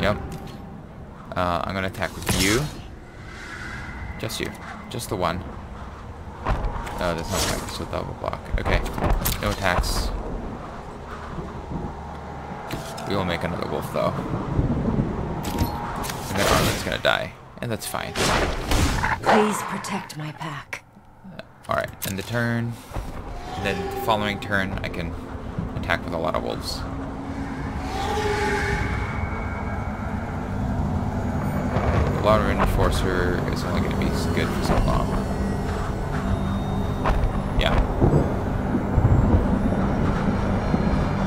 Yep. I'm gonna attack with you. Just you. Just the one. No, there's no attack, so double block. Okay. No attacks. We will make another wolf, though. And then Arlen's gonna die. And that's fine. Please protect my pack. Alright, and the turn. And then the following turn, I can attack with a lot of wolves. The Law Rune Enforcer is only gonna be good for so long. Yeah.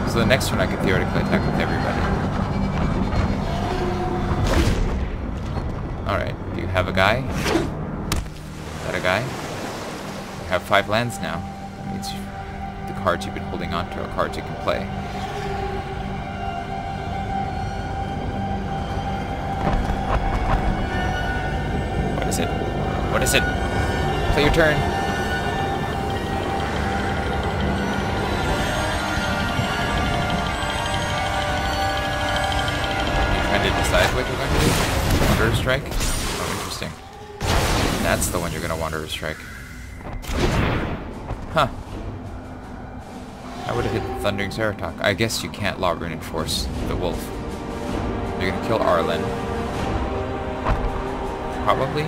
So the next one I could theoretically attack with everybody. Alright, do you have a guy? Is that a guy? You have 5 lands now. That means the cards you've been holding on to are cards you can play. What is it? What is it? Play your turn! What you're going to do? Wanderer Strike? Oh, interesting. That's the one you're going to Wanderer Strike. Huh. I would have hit the Thundering Saratok. I guess you can't Law Rune Enforce the wolf. You're going to kill Arlen. Probably?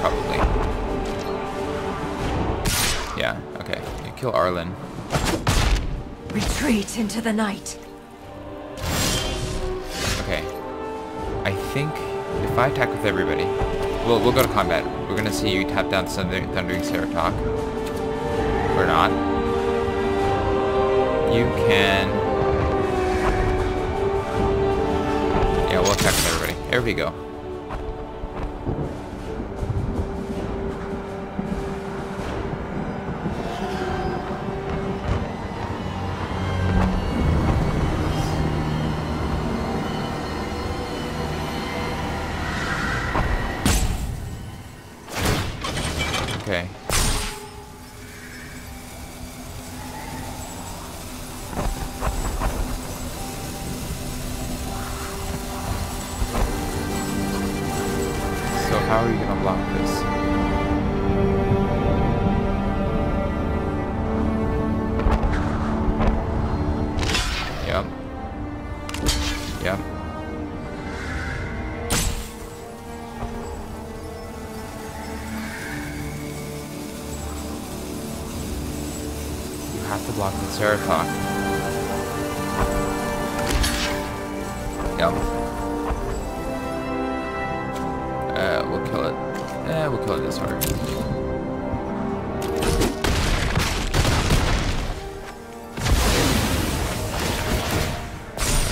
Probably. Yeah, okay. You kill Arlen. Retreat into the night. I think if I attack with everybody, we'll go to combat. We're gonna see you tap down Thundering Saratok. Or not. You can attack with everybody. There we go. Okay. How are you going to block this? Yep. Yep. You have to block the Saratok. Yep. We'll kill it. Eh, we'll kill it this hard.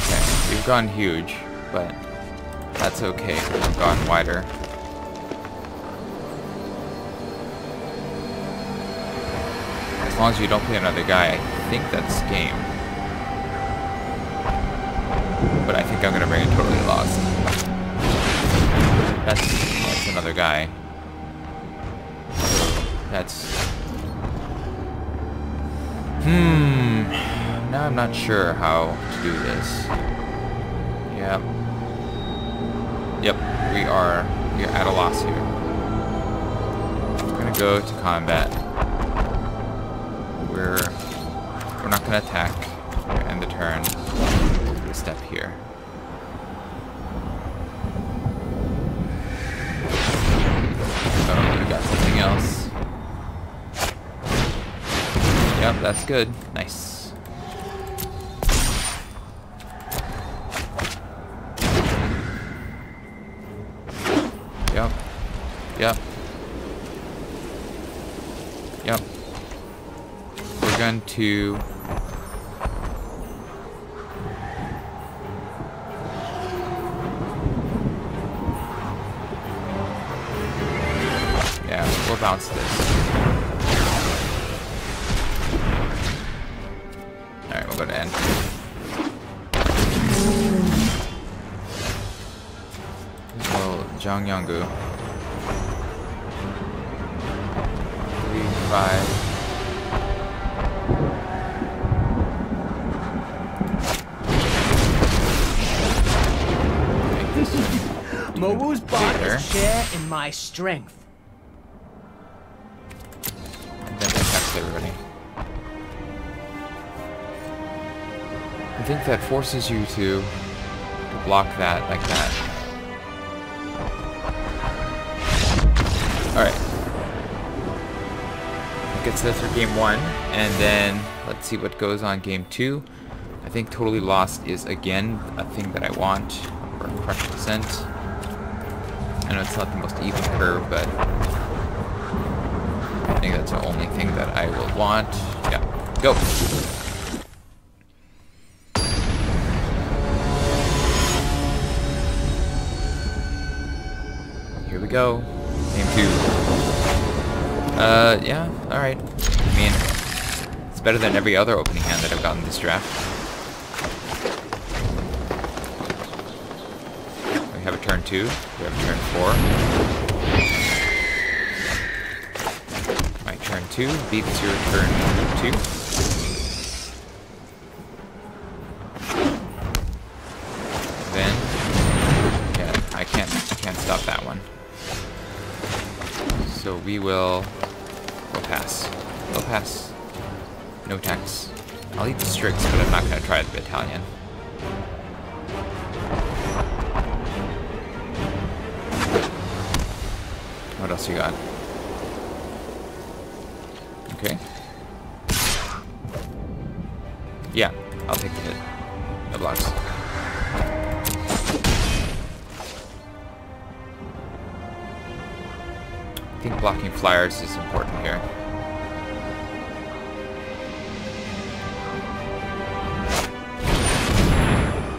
Okay, we've gone huge, but that's okay. We've gone wider. As long as you don't play another guy, I think that's game. But I think I'm gonna bring it totally lost. That's another guy. That's... Now I'm not sure how to do this. Yep. Yep, we are at a loss here. We're gonna go to combat. We're not gonna attack. We're gonna end the turn. We're gonna step here. Else. Yep, that's good. Nice. Yep. Yep. Yep. We're going to... bounce this. Alright, we'll go to end. Well, Zhang Yanggu. 3, 5. Mogu's bought share in my strength. I think that forces you to block that like that. Alright. Gets this for game 1, and then let's see what goes on game 2. I think Totally Lost is again a thing that I want for Crush Descent. I know it's not the most even curve, but I think that's the only thing that I will want. Yeah. Go! Go. Game 2. Yeah, alright. I mean, it's better than every other opening hand that I've gotten this draft. We have a turn 2. We have a turn 4. My turn 2 beats your turn 2. Then, yeah, I can't stop that one. So we'll pass. We'll pass. No attacks. I'll eat the Strix, but I'm not going to try the Battalion. What else you got? Okay. Yeah, I'll take the hit. No blocks. I think blocking flyers is important here.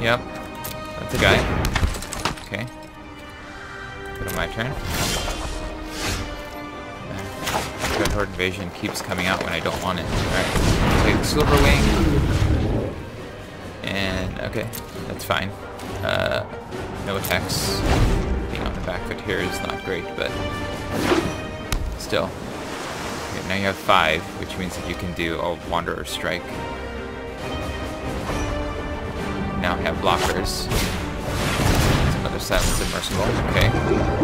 Yep, that's a guy. my turn. Dreadhorde Invasion keeps coming out when I don't want it. Alright, take Silverwing. And, okay, that's fine. No attacks. Being on the back foot here is not great, but still. Okay, now you have 5, which means that you can do a Wanderer Strike. Now I have blockers. That's another Silence Submersible. Okay.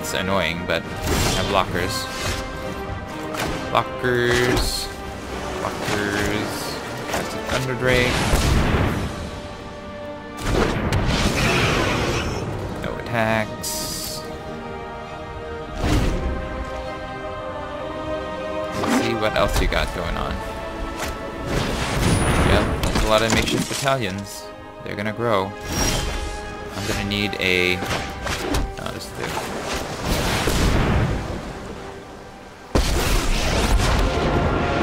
It's annoying, but I have blockers. That's a Thunderdrake. No attacks. Let's see what else you got going on. Yep, that's a lot of makeshift battalions. They're gonna grow. I'm gonna need a... Oh, this is the...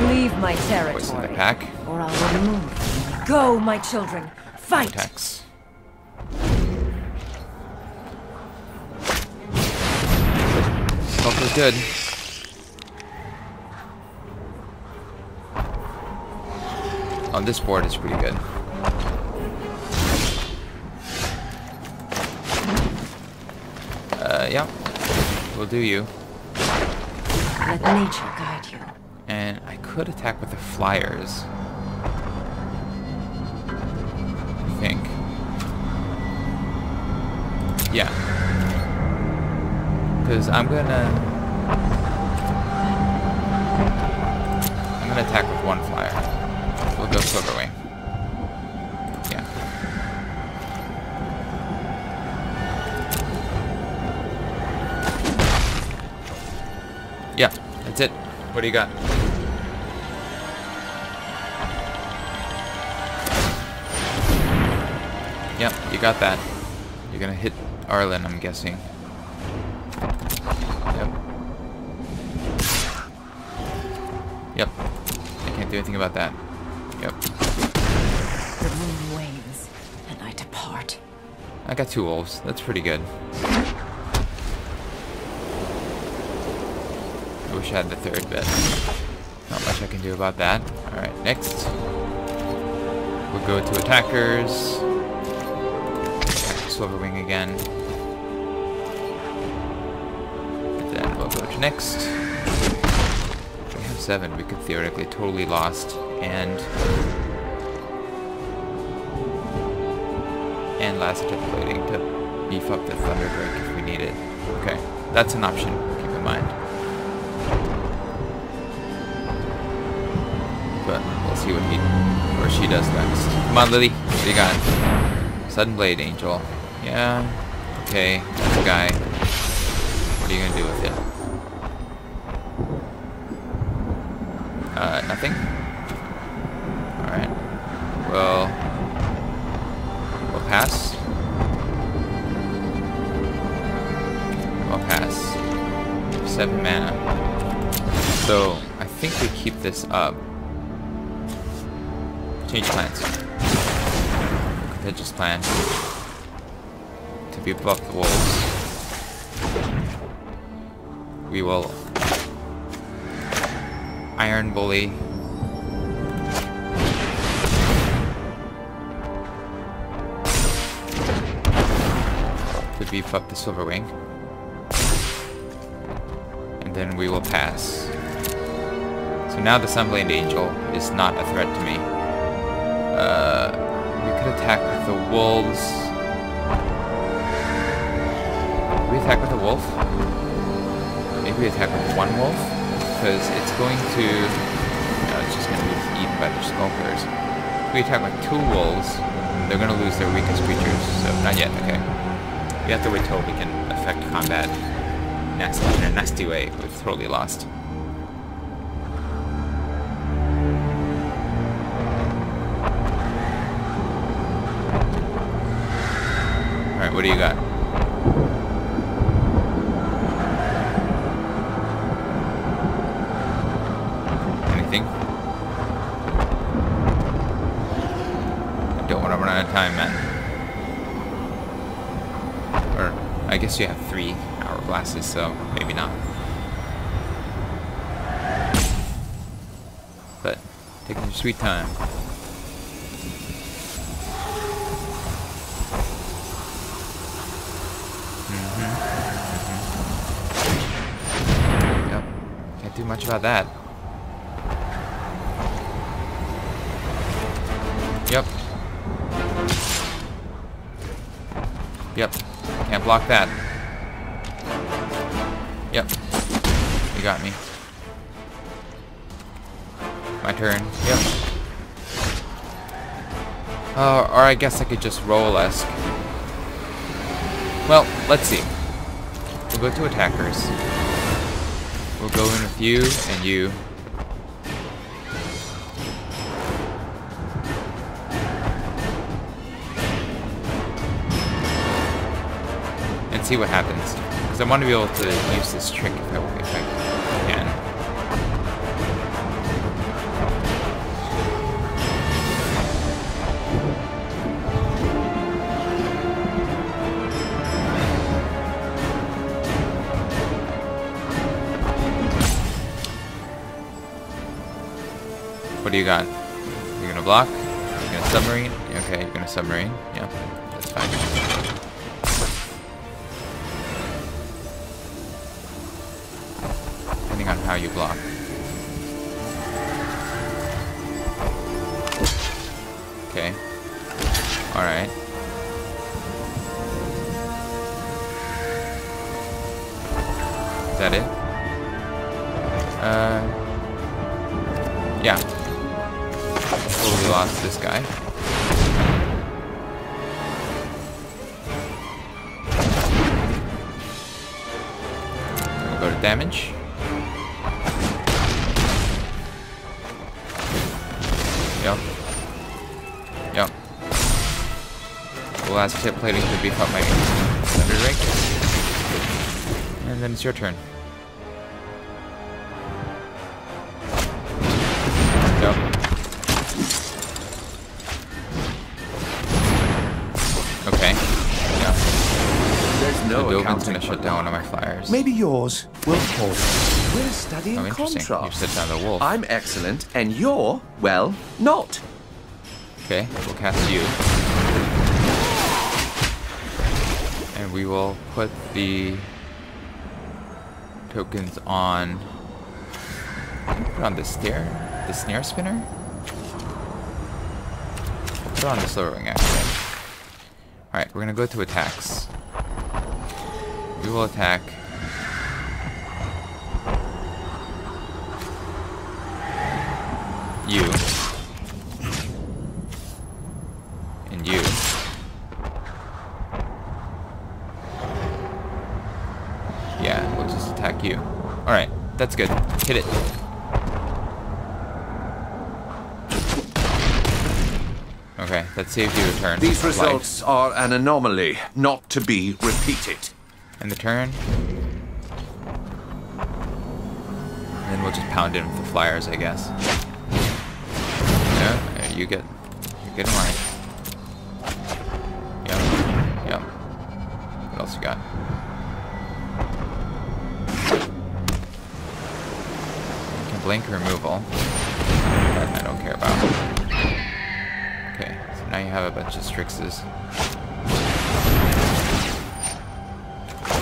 Leave my territory, the pack. Or I'll remove. Go, my children, fight! Attacks. Health is good. On this board, it's pretty good. Yeah, we'll do you. Let nature guide you. And I could attack with the flyers, I think. Yeah. Because I'm gonna attack with one flyer. We'll go Silverwing. Yeah. Yeah, that's it. What do you got? Yep, you got that. You're gonna hit Arlen, I'm guessing. Yep. Yep. I can't do anything about that. Yep. The moon wanes, and I depart. I got 2 wolves. That's pretty good. I wish I had the 3rd, but not much I can do about that. Alright, next. We'll go to attackers. Silverwing again. Then we'll go to next. We have 7. We could theoretically totally lost and Lazotep Plating to beef up the Thunder Break if we need it. Okay, that's an option. Keep in mind. But we'll see what he or she does next. Come on, Lily. What do you got? Sudden Blade Angel. Yeah. Okay. That's a guy. What are you gonna do with it? Nothing. All right. Well, we'll pass. We'll pass. 7 mana. So I think we keep this up. Change plans. Contentious plan. To be above the wolves. We will Iron Bully. To beef up the Silverwing. And then we will pass. So now the Sunblade Angel is not a threat to me. We could attack with the wolves. Did we attack with a wolf? Maybe we attack with one wolf? Because it's going to... No, it's just going to be eaten by the skulkers. If we attack with 2 wolves, they're going to lose their weakest creatures. So, not yet, okay. We have to wait till we can affect combat in a nasty way. We've totally lost. What do you got? Anything? I don't want to run out of time, man. guess you have 3 hourglasses, so maybe not. But taking your sweet time. Yep. Can't do much about that. Yep. Yep. Can't block that. Yep. You got me. My turn. Yep. Or I guess I could just Ralesk. Well, let's see. We'll go to attackers. We'll go in with you and you. And see what happens. Because I want to be able to use this trick if I can. What do you got? You're gonna block? You're gonna submarine? Okay, you're gonna submarine. Yeah, that's fine. Depending on how you block. Okay. Alright. Is that it? Yeah. Totally lost this guy. We'll go to damage. Yep. Yep. The Lazotep Plating to beef up my thunder rank. And then it's your turn. Maybe yours will hold. We're studying contrast. You've set down the wolf. I'm excellent, and you're, well, not. Okay, we'll cast you. And we will put the tokens on. Can we put on the snare spinner? We'll put on the slow ring actually. Alright, we're gonna go to attacks. We will attack. You. And you. Yeah, we'll just attack you. Alright, that's good. Hit it. Okay, that saved you a turn. These results are an anomaly, not to be repeated. And the turn. And then we'll just pound in with the flyers, I guess. You get in line. Yep. What else you got? You can blink removal. That I don't care about. Okay, so now you have a bunch of Strixes.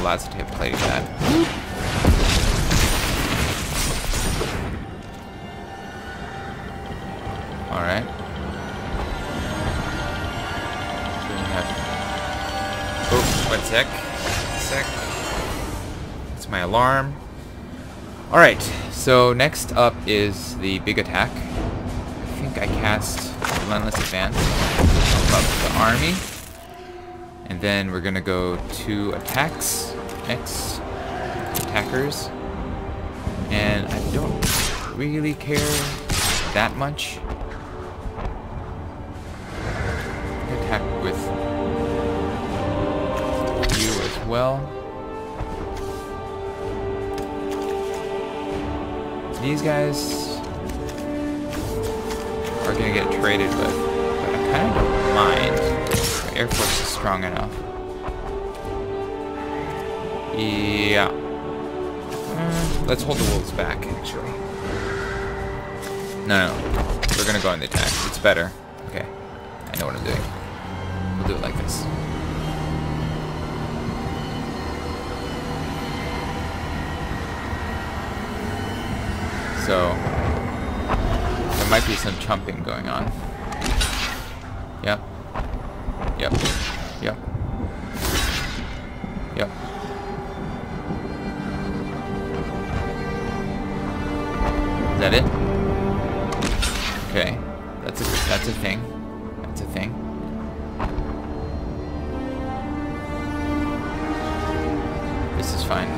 Lazotep Plating that. Alright. Oh, one sec. That's my alarm. Alright, so next up is the big attack. I think I cast Relentless Advance above the army. And then we're gonna go to attacks. Next. Attackers. And I don't really care that much. Well, these guys are gonna get traded, but I kind of don't mind. My Air Force is strong enough. Yeah. Let's hold the wolves back, actually. No, no. We're gonna go on the attack. It's better. Okay. I know what I'm doing. We'll do it like this. So, there might be some chumping going on. Yep. Yep. Yep. Yep. Is that it? Okay. That's a thing. That's a thing. This is fine. Okay.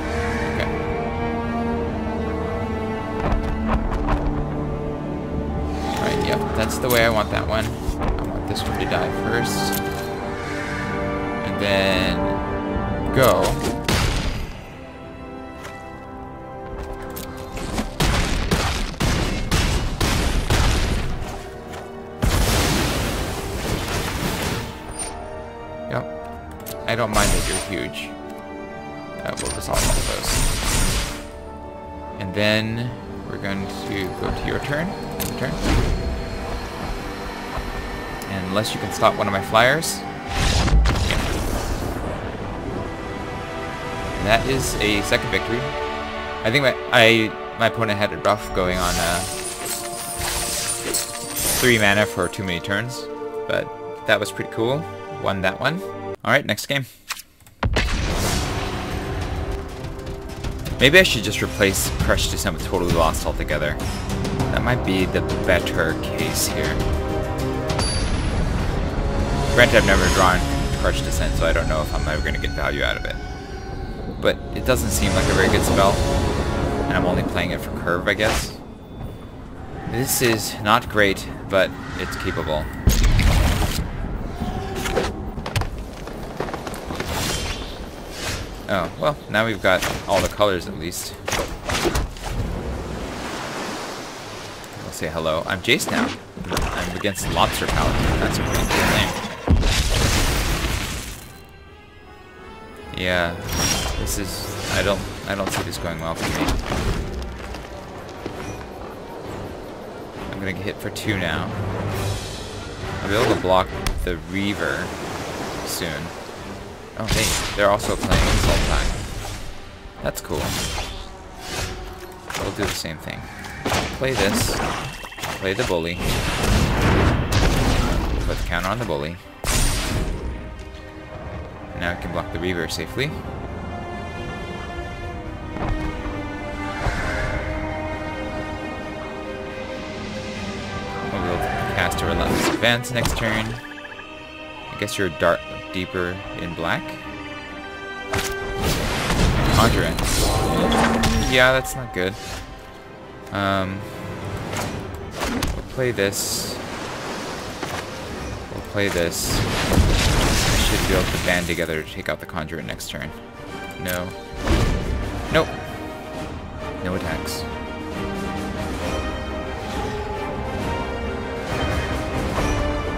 That's the way I want that one. I want this one to die first. And then go. Yep. I don't mind that you're huge. We'll resolve all of those. And then we're going to go to your turn. Unless you can stop one of my flyers. Yeah. That is a second victory. I think my opponent had a rough going on 3 mana for too many turns. But that was pretty cool. Won that one. Alright, next game. Maybe I should just replace Crush to something totally lost altogether. That might be the better case here. Granted, I've never drawn Crush Descent, so I don't know if I'm ever going to get value out of it. But it doesn't seem like a very good spell, and I'm only playing it for curve, I guess. This is not great, but it's capable. Oh, well, now we've got all the colors at least. I'll say hello. I'm Jace now. I'm against Lobster Paladin. That's a pretty cool name. Yeah, this is, I don't see this going well for me. I'm gonna get hit for 2 now. I'll be able to block the Reaver soon. Oh hey, they're also playing Assault Pack. That's cool. We'll do the same thing. Play this. Play the Bully. Put the counter on the Bully. Now I can block the Reaver safely. We'll cast a Relentless Advance next turn. I guess you're dark, deeper in black. Conjure it. Yeah, that's not good. We'll play this. We'll play this. Should be able to band together to take out the Conduit next turn. No. Nope. No attacks.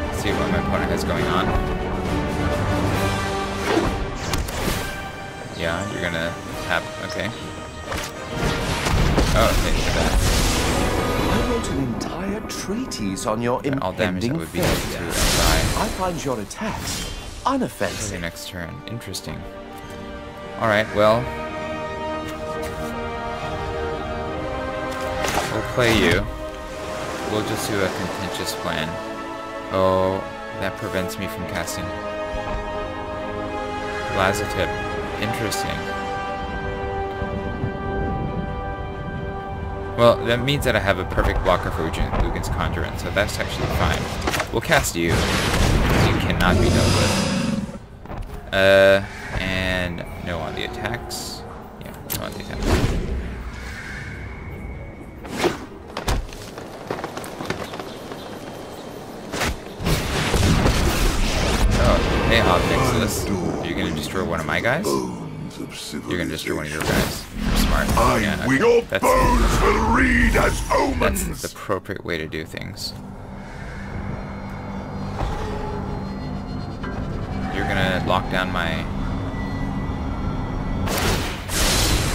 Let's see what my opponent has going on. Yeah, you're gonna tap. Okay. Oh, okay, I wrote an entire treatise on your impending all damage that would be done to I find your attacks unoffensive. Next turn. Interesting. Alright, well. We'll play you. We'll just do a contentious plan. Oh, that prevents me from casting. Lazotep. Interesting. Well, that means that I have a perfect blocker for Lugan's Conjurant, so that's actually fine. We'll cast you. You cannot be dealt with. And no on the attacks. Yeah, no on the attacks. Oh, hey, Optix, you're gonna destroy one of my guys? You're gonna destroy one of your guys. You're smart. Oh, yeah, okay. Your bones will read as omens. That's the appropriate way to do things. Lock down my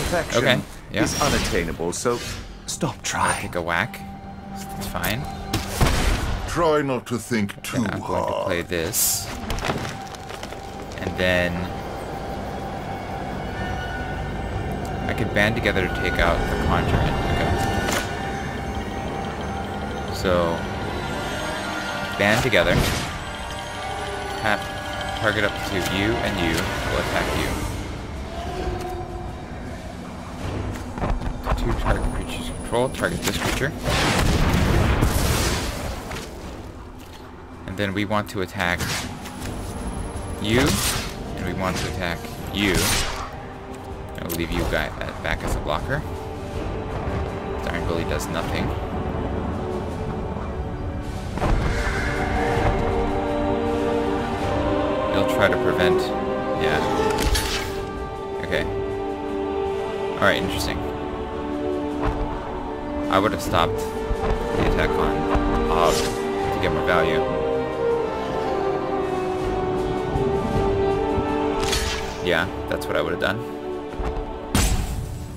perfection is unattainable, so stop trying. Take a whack. It's fine. Try not to think too hard. I'm going to play this. And then I could band together to take out the Conjurant. Okay. So band together. Tap target up to you, and you will attack you. Two target creatures control. Target this creature. And then we want to attack you, and we want to attack you. I'll leave you guy back as a blocker. The Iron Bully does nothing. They'll try to prevent. Yeah. Okay. Alright, interesting. I would have stopped the attack on Og to get more value. Yeah, that's what I would have done.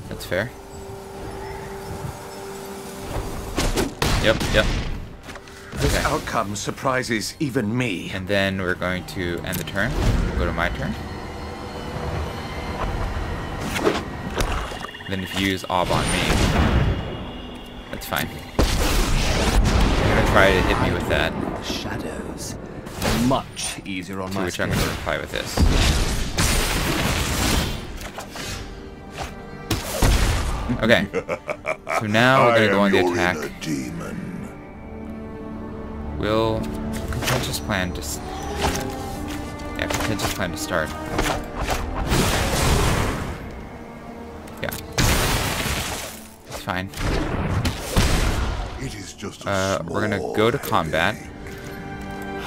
That's fair. Yep. This outcome surprises even me. And then we're going to end the turn. We'll go to my turn. Then if you use Ob on me, that's fine. You're gonna try to hit me with that. Shadows, much easier on my. Which I'm gonna reply with this. Okay, so now we're going to go on the attack. Will Contentious Plan just... Yeah, Contentious Plan to start. Yeah. It's fine. It is just we're going to go to combat.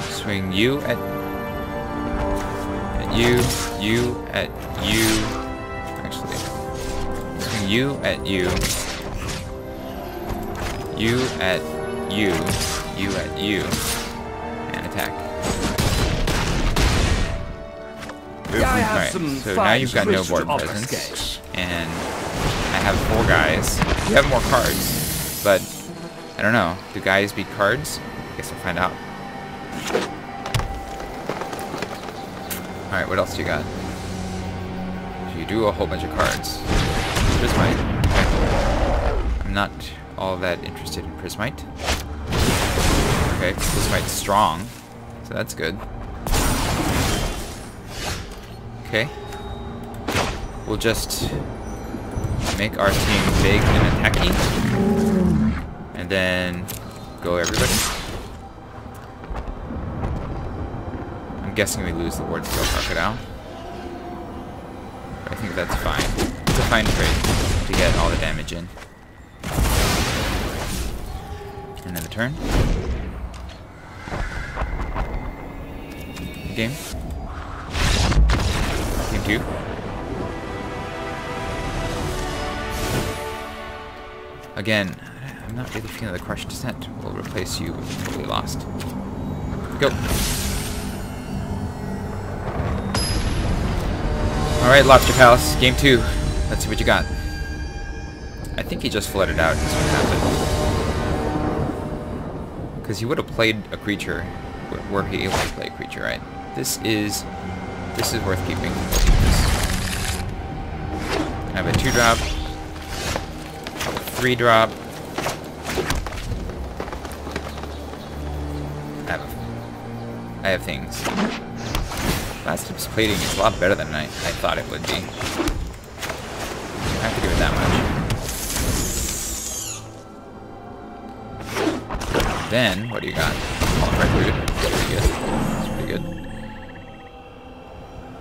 Swing you at... you, you at you... you at you, you at you, you at you, and attack. Alright, so now you've got no board presence, and I have four guys. You have more cards, but I don't know. Do guys beat cards? I guess we'll find out. Alright, what else do you got? You do a whole bunch of cards. Prismite. I'm not all that interested in Prismite. Okay, Prismite's strong, so that's good. Okay. We'll just make our team big and attacky. And then go everybody. I'm guessing we lose the Wardscale Crocodile. I think that's fine. It's a fine trade to get all the damage in. And then a turn. Game. Game two. Again, I'm not really feeling the Crushed Descent. We'll replace you with totally lost. Go. Alright, Lobster Palace. Game two. Let's see what you got. I think he just flooded out is what happened. Because he would have played a creature. Were he able to play a creature, right? This is worth keeping. I have a 2-drop. 3-drop. I have things. Lazotep's Plating is a lot better than I thought it would be. I have to give it that much. Then, what do you got? Pollenbrite Druid. That's pretty good.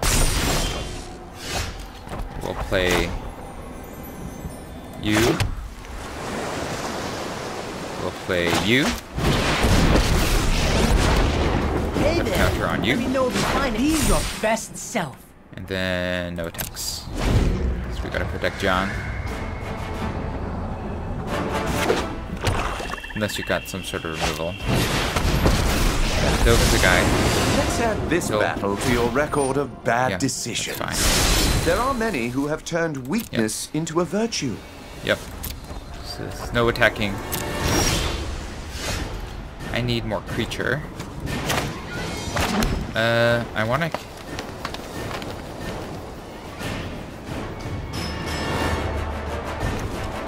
That's pretty good. We'll play you. We'll play you. Hey there. Counter on you. Let me know if you find he's your best self. And then no attacks. We gotta protect John. Unless you got some sort of removal. Dope is a guy. Let's add this battle to your record of bad decisions. That's fine. There are many who have turned weakness into a virtue. Yep. So there's no attacking. I need more creature. I want to...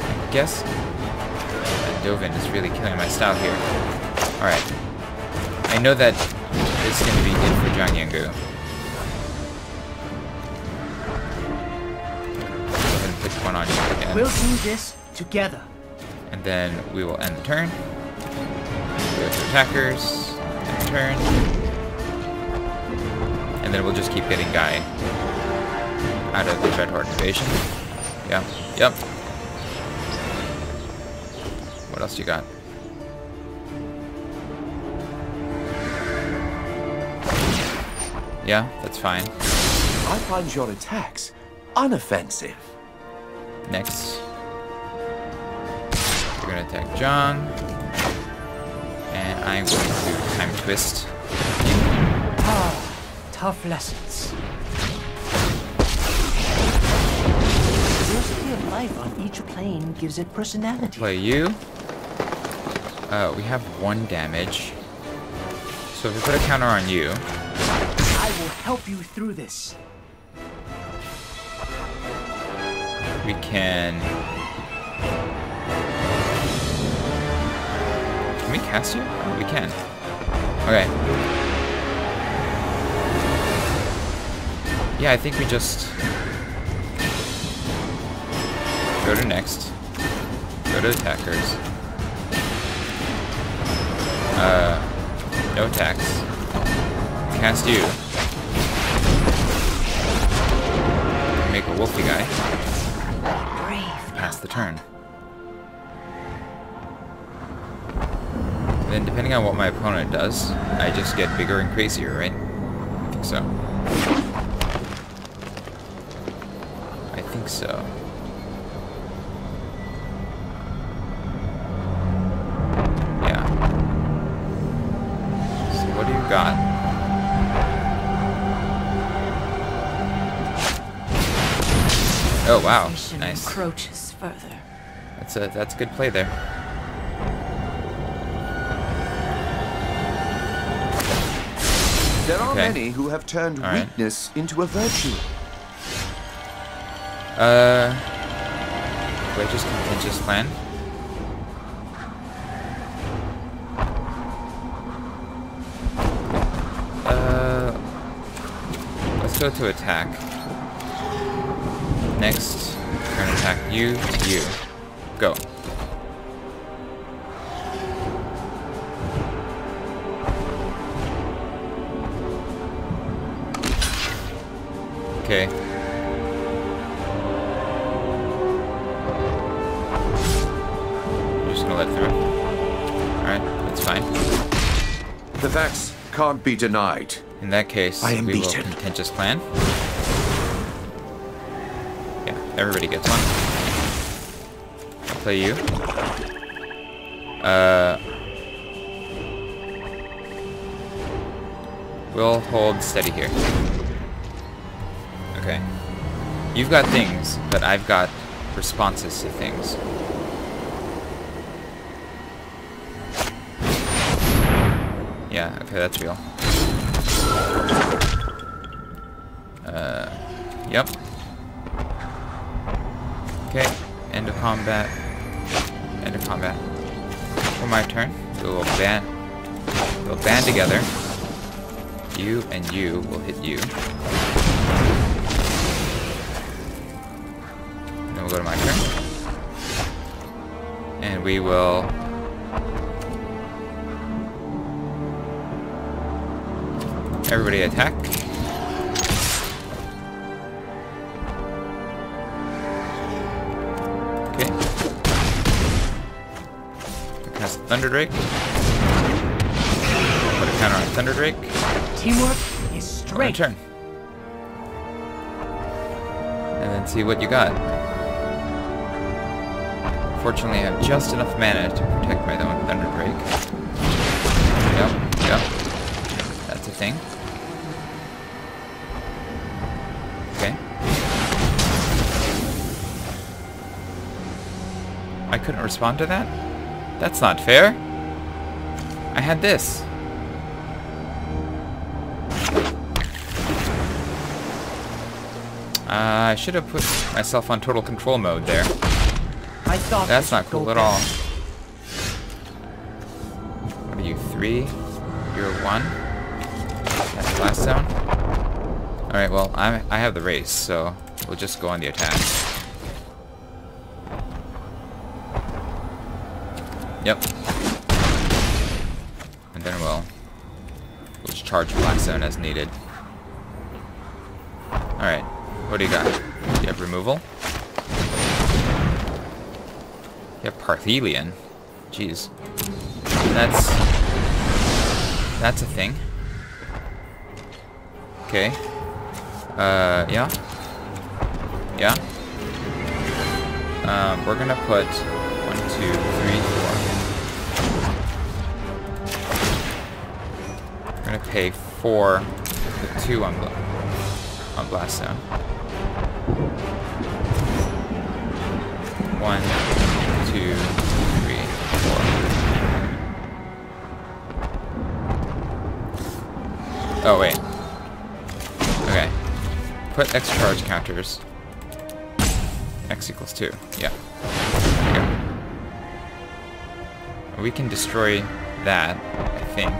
I guess... Dovin is really killing my style here. Alright. I know that it's going to be good for John Yangu. I'm going to put one on you again. We'll do this together. And then we will end the turn. Go to attackers. End the turn. And then we'll just keep getting Guy out of the Dreadhorde Invasion. Yeah. Yep. What else you got? Yeah, that's fine. I find your attacks unoffensive. Next. You're gonna attack John. And I'm going to time twist. Ah, tough lessons. The diversity of life on each plane gives it personality. Play you. We have 1 damage. So if we put a counter on you... I will help you through this. We can... Can we cast you? Oh, we can. Okay. Yeah, I think we just... Go to next. Go to attackers. No attacks. Cast you. Make a wolfy guy. Pass the turn. Then depending on what my opponent does, I just get bigger and crazier, right? I think so. I think so. God. Oh wow, nice. Encroaches further. That's a good play there. There are many who have turned weakness into a virtue. Wait, just contentious plan. Go to attack. Next, we're gonna attack you to you. Go. Okay. I'm just gonna let through. Alright, that's fine. The facts can't be denied. In that case, we will contentious plan. Yeah, everybody gets one. I'll play you. We'll hold steady here. Okay. You've got things, but I've got responses to things. Yeah, okay, that's real. Yep. Okay, end of combat. End of combat. For my turn, we'll band. We'll band together. You and you will hit you. And then we'll go to my turn. And we will... Everybody attack. Okay. Cast Thunderdrake. Put a counter on Thunderdrake. Teamwork is straight. Turn. And then see what you got. Fortunately, I have just enough mana to protect my own Thunderdrake. Yep. That's a thing. I couldn't respond to that? That's not fair. I had this. I should have put myself on total control mode there. I thought that's not cool at all. What are you, 3? You're 1? That's Blast Zone. Alright, well, I have the race, so we'll just go on the attack. Yep. And then we'll just charge Blast Zone as needed. Alright, what do you got? You have removal? You have Parthelion. Jeez. That's a thing. Okay. Yeah. Yeah. We're gonna put 1, 2, 3, 4. We're gonna pay 4 with 2 on Blast Zone. 1, 2, 3, 4. Oh wait. Okay. Put X charge counters. X = 2. Yeah. There we go. We can destroy that, I think.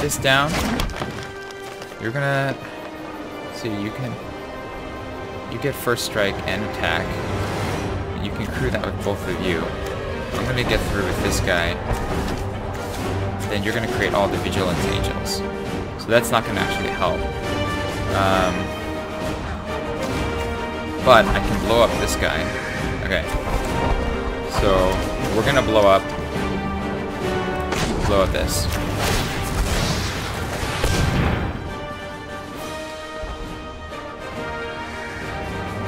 This down. You're gonna see you get first strike and attack. You can crew that with both of you. I'm gonna get through with this guy. Then you're gonna create all the Vigilance Angels. So that's not gonna actually help. But I can blow up this guy. Okay. So we're gonna blow up this.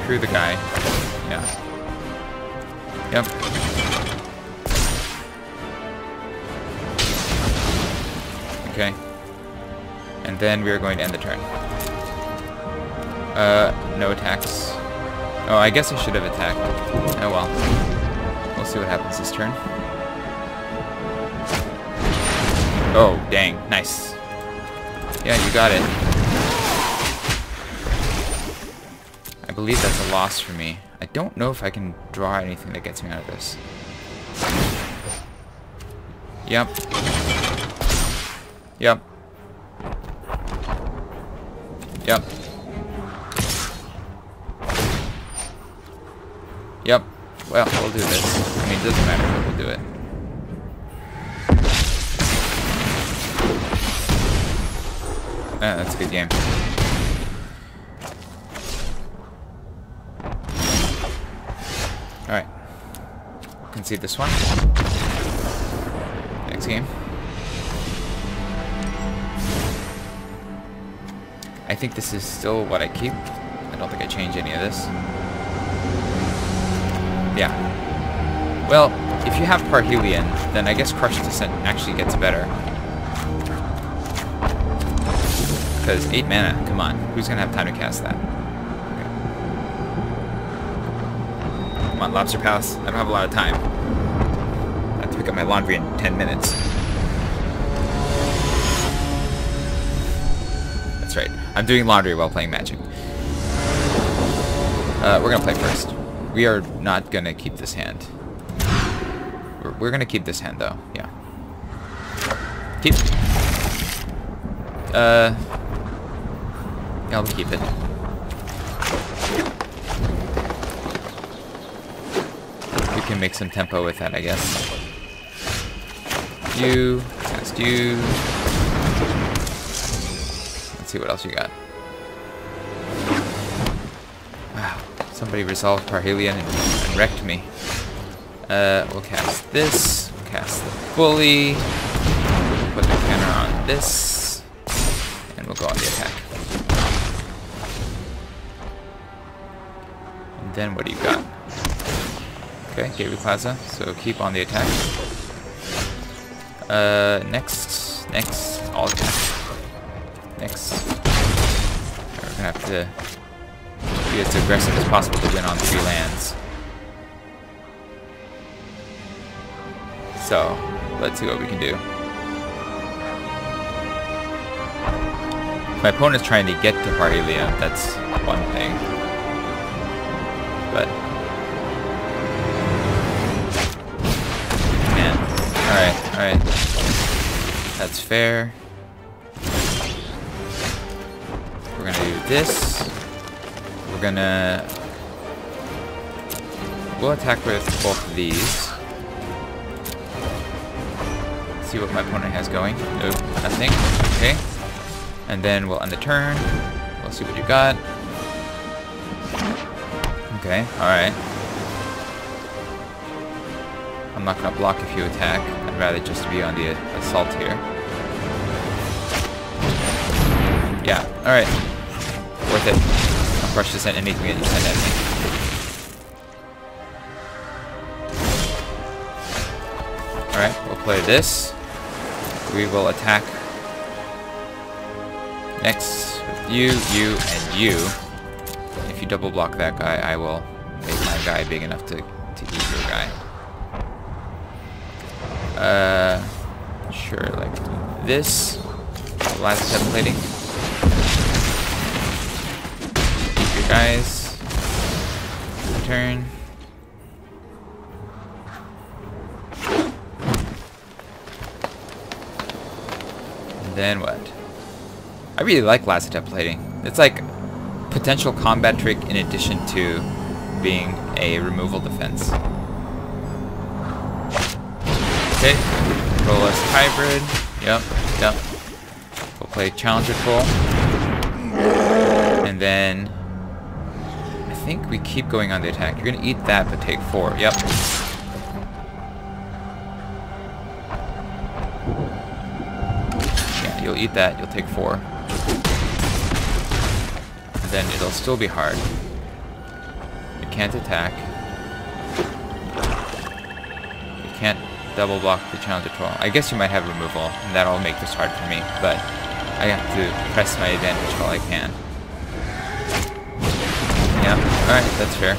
Through the guy. Yeah. Yep. Okay. And then we are going to end the turn. No attacks. Oh, I guess I should have attacked. Oh well. We'll see what happens this turn. Oh, dang. Nice. Yeah, you got it. I believe that's a loss for me. I don't know if I can draw anything that gets me out of this. Yep. Yep. Yep. Yep. Well, we'll do this. I mean, it doesn't matter, but we'll do it. That's a good game. See this one. Next game. I think this is still what I keep. I don't think I change any of this. Yeah. Well, if you have Parhelion, then I guess Crush Descent actually gets better. Because 8 mana, come on. Who's going to have time to cast that? Okay. Come on, Lobster Palace. I don't have a lot of time. Pick up my laundry in 10 minutes. That's right. I'm doing laundry while playing Magic. We're gonna play first. We are not gonna keep this hand. We're gonna keep this hand though. Yeah. Keep. Yeah, I'll keep it. We can make some tempo with that, I guess. You, cast you. Let's see what else you got. Wow, somebody resolved Parhelion and wrecked me. We'll cast this, we'll cast the bully, we'll put the counter on this, and we'll go on the attack. And then what do you got? Okay, Gateway Plaza, so keep on the attack. Next, all attack. Next. We're gonna have to be as aggressive as possible to win on 3 lands. So, let's see what we can do. If my opponent's trying to get to Parhelia, that's one thing. But... man. Alright. That's fair. We're gonna do this. We're gonna... we'll attack with both of these. See what my opponent has going. Nope, nothing. Okay. And then we'll end the turn. We'll see what you got. Okay, alright. I'm not gonna block if you attack. I'd rather just be on the assault here. Yeah, alright. Worth it. I'll crush this at anything that you send at me. Alright, we'll play this. We will attack next with you, and you. If you double block that guy, I will make my guy big enough to eat your guy. Sure, like this. Lazotep Plating. Eat your guys. Turn. And then what? I really like Lazotep Plating. It's like potential combat trick in addition to being a removal defense. Okay, Ralesk Hybrid. Yep. We'll play Challenger Full. And then I think we keep going on the attack. You're gonna eat that but take 4. Yep. Yeah, you'll eat that, you'll take 4. Then it'll still be hard. You can't attack. You can't double block the Challenger Troll. I guess you might have removal, and that'll make this hard for me, but I have to press my advantage while I can. Yeah, alright, that's fair.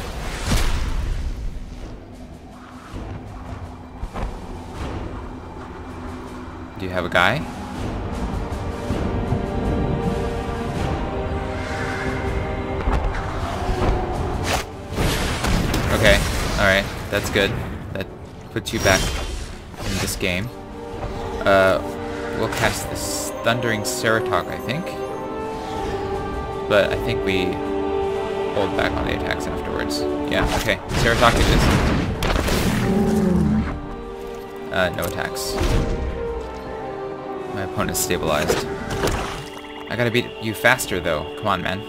Do you have a guy? Okay, alright, that's good. That puts you back in this game. We'll cast this Thundering Sabretooth, I think. But I think we hold back on the attacks afterwards. Yeah, okay, Sabretooth it is. No attacks. My opponent's stabilized. I gotta beat you faster though, come on man.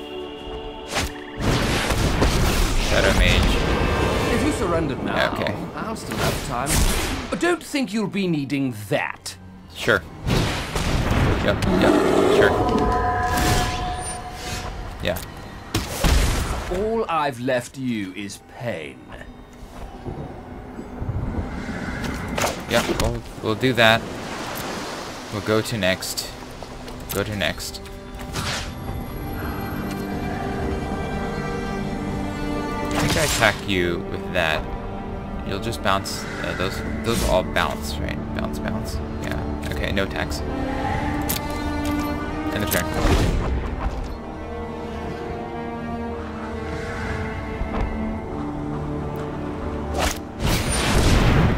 Shadow Mage. Surrendered now. Okay. I'll still have time. I don't think you'll be needing that. Sure. Yep, sure. Yeah. All I've left you is pain. Yeah, we'll do that. We'll go to next. Go to next. I attack you with that, you'll just bounce. Those all bounce, right? Bounce. Yeah. Okay. No attacks. End of turn.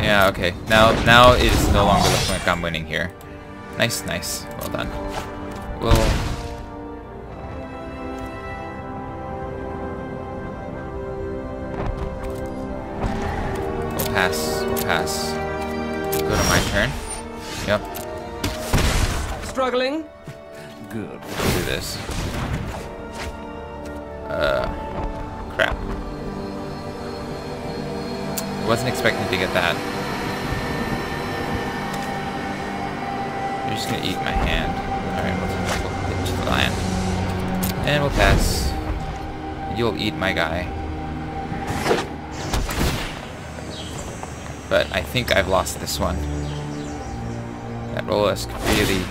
Yeah. Okay. Now it is no longer looking like I'm winning here. Nice. Well done. We'll. Pass. Go to my turn. Yep. Struggling? Good. We'll do this. Crap. Wasn't expecting to get that. I'm just gonna eat my hand. Alright, we'll hit the land. And we'll pass. You'll eat my guy. But I think I've lost this one. That Ralesk really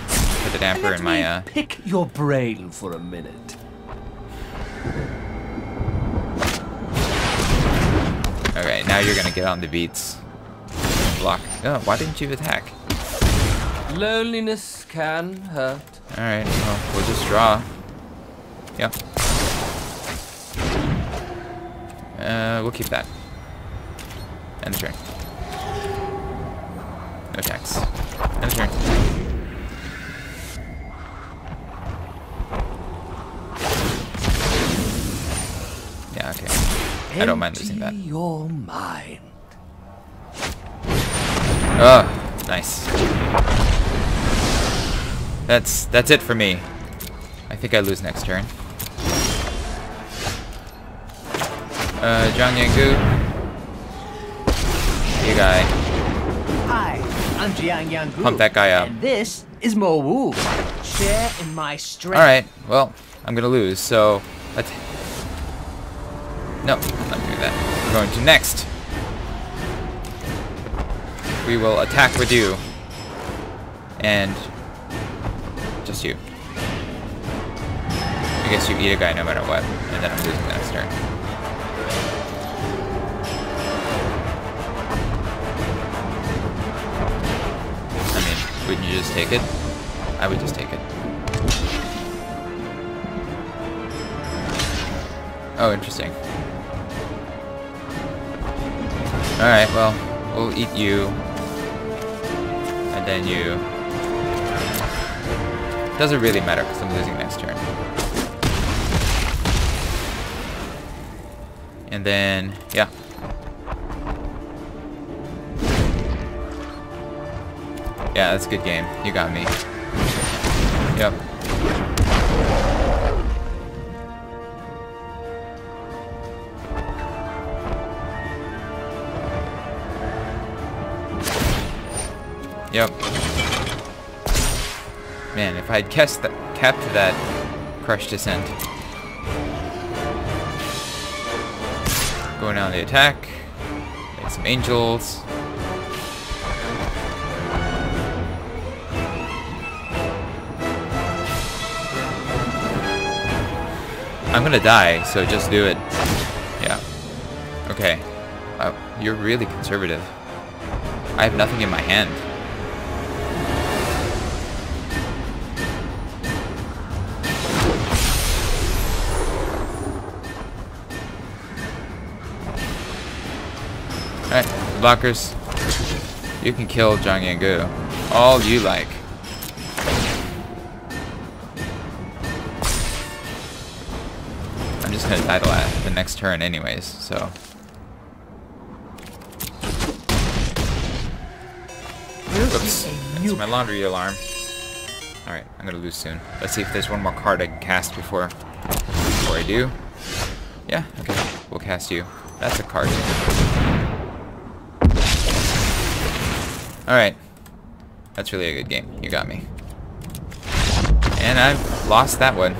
put a damper in my... Pick your brain for a minute. Okay, now you're gonna get on the beats. Block. Oh, why didn't you attack? Loneliness can hurt. Alright, well, we'll just draw. Yep. We'll keep that. End the turn. No attacks. End the turn. Yeah, okay. I don't mind losing that. Your mind. Oh, nice. That's it for me. I think I lose next turn. Zhang Yangu. You guy. Hi, I'm Zhang Yangu. Pump that guy up. And this is Mo Wu. Share in my strength. Alright, well, I'm gonna lose, so let's... No, I'm not doing that. We're going to next. We will attack with you. And... just you. I guess you eat a guy no matter what, and then I'm losing the next turn. I mean, wouldn't you just take it? I would just take it. Oh, interesting. Alright, well, we'll eat you. And then you. Doesn't really matter because I'm losing next turn. And then, yeah. Yeah, that's a good game. You got me. Yep. Yep. Man, if I had kept that Crush Descent. Going on the attack. Make some angels. I'm gonna die, so just do it. Yeah. Okay. Wow, you're really conservative. I have nothing in my hand. Alright, blockers. You can kill Zhang Yangu. All you like. I'm just gonna title at the next turn anyways, so. Oops, that's my laundry alarm. Alright, I'm gonna lose soon. Let's see if there's one more card I can cast before I do. Yeah, okay. We'll cast you. That's a card. Alright, that's really a good game. You got me. And I've lost that one.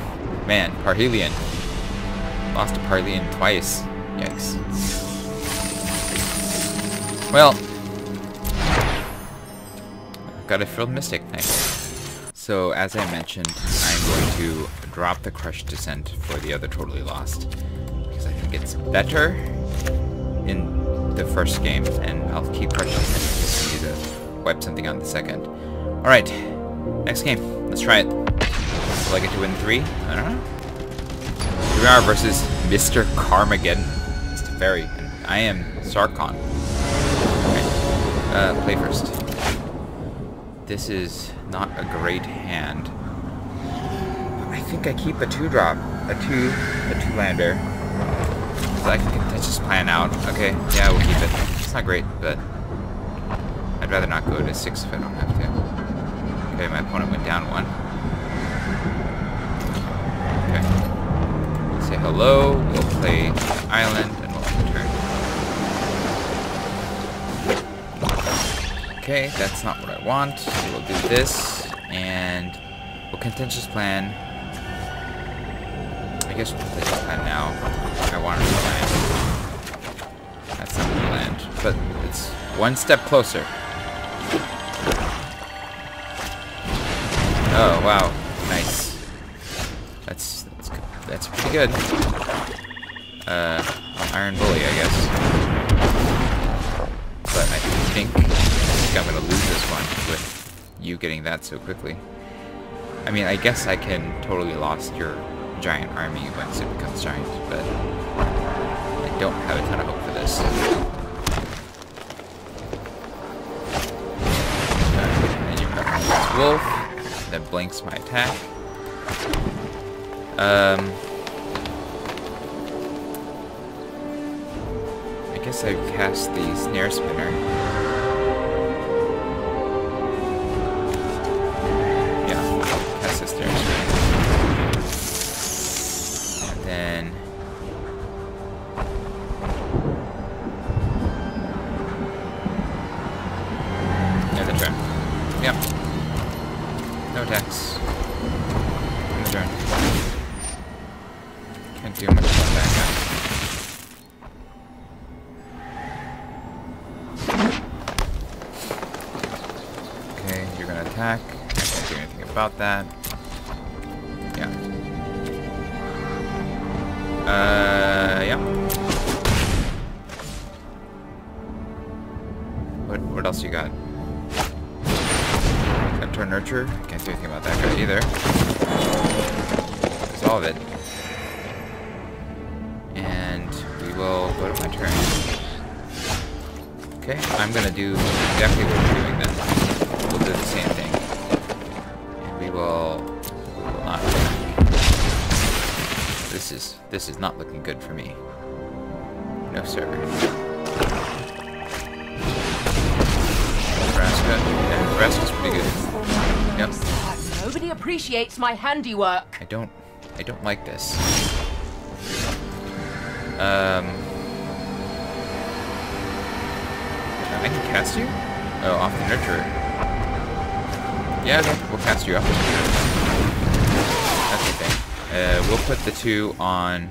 Man, Parhelion. Lost to Parhelion twice. Yikes. Well, I've got a Frilled Mystic. Nice. So, as I mentioned, I'm going to drop the Crushed Descent for the other Totally Lost. Because I think it's better in the first game, and I'll keep Crushed Descent to the wipe something on the second. Alright, next game. Let's try it. Will I get to win 3? I don't know. Here we are versus Mr. Carmageddon. Mr. Ferry. And I am Sarkon. Okay. Play first. This is not a great hand. I think I keep a 2-drop. A 2-lander. So I can Contentious Plan out. Okay, yeah, we'll keep it. It's not great, but... I'd rather not go to 6 if I don't have to. Okay, my opponent went down 1. Okay. Say hello, we'll play the island, and we'll end the turn. Okay, that's not what I want, so we'll do this, and we'll Contentious Plan. I guess we'll play this plan now. I wanted to land. That's not gonna land, but it's one step closer. Oh wow, nice. That's pretty good. Iron Bully, I guess. But I think I'm gonna lose this one with you getting that so quickly. I mean, I guess I can totally lost your giant army once it becomes giant, but I don't have a ton of hope for this. And you've got this wolf that blanks my attack. I guess I cast the snare spinner. Yeah, I'll cast the snare spinner. And then there's a turn. Yep. No attacks. And the turn. Can't do much about that now. I can't do anything about that. Yeah. What else you got? Centaur Nurturer? Can't do anything about that guy either. That's all of it. And we will go to my turn. Okay, I'm gonna do exactly what we're doing then. We'll do the same thing. Will not attack. This is not looking good for me. No sir. Vraska. Yeah, Vraska's pretty good. Yep. Nobody appreciates my handiwork. I don't like this. I can cast you? Oh, off the nurturer. Yeah, we'll cast you up. That's okay. We'll put the two on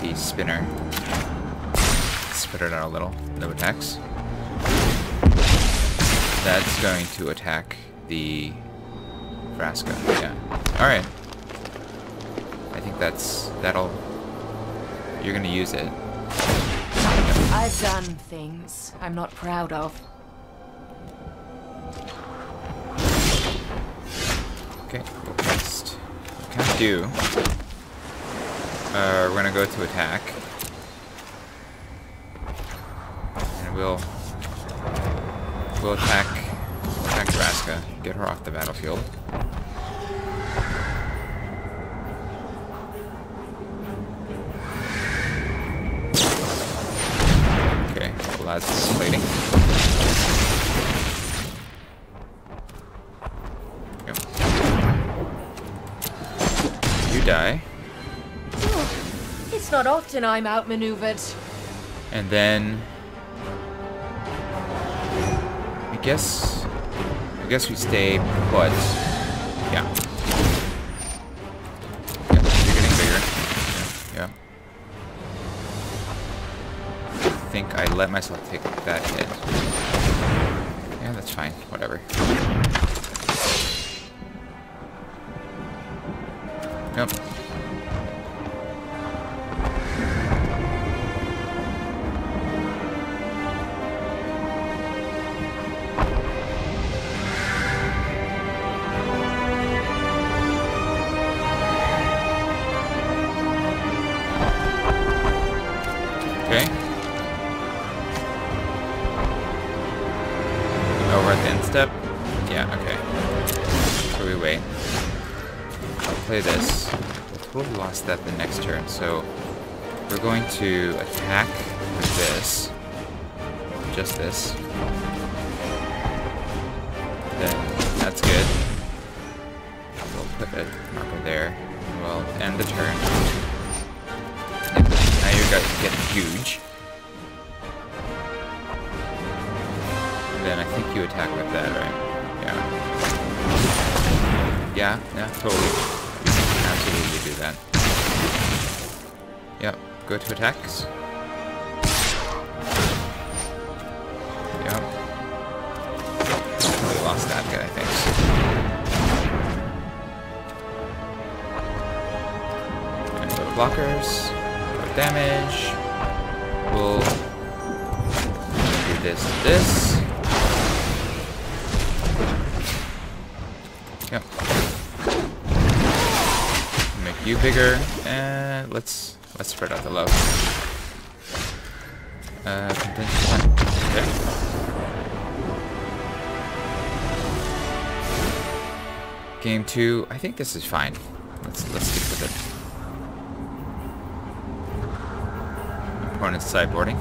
the spinner. Spit it out a little. No attacks. That's going to attack the Vraska. Yeah. Alright. I think that'll... You're gonna use it. Yep. I've done things I'm not proud of. Okay, we'll cast. We can't do. We're gonna go to attack. And we'll attack Vraska, get her off the battlefield. Okay, Lazotep Plating. Die. It's not often I'm outmaneuvered. And then I guess we stay put. Yeah. Yeah, you're getting bigger. Yeah. I think I let myself take that hit. Yeah, that's fine. Whatever. Nope. Okay. Oh, we're at the end step? Yeah, okay. So we wait. I'll play this. We'll have lost that the next turn, so we're going to attack with this. Just this. Then that's good. We'll put a marker there. We'll end the turn. Yep. Now you guys get huge. And then I think you attack with that, right? Yeah. Yeah, yeah, totally. Absolutely do that. Yep, go to attacks. Yep. Probably lost that guy, I think. Alright, go to blockers. Go to damage. We'll do this to this. Yep. Make you bigger. And let's spread out the load. Contentious Plan. Okay. Game 2. I think this is fine. Let's stick with it. Opponent's sideboarding.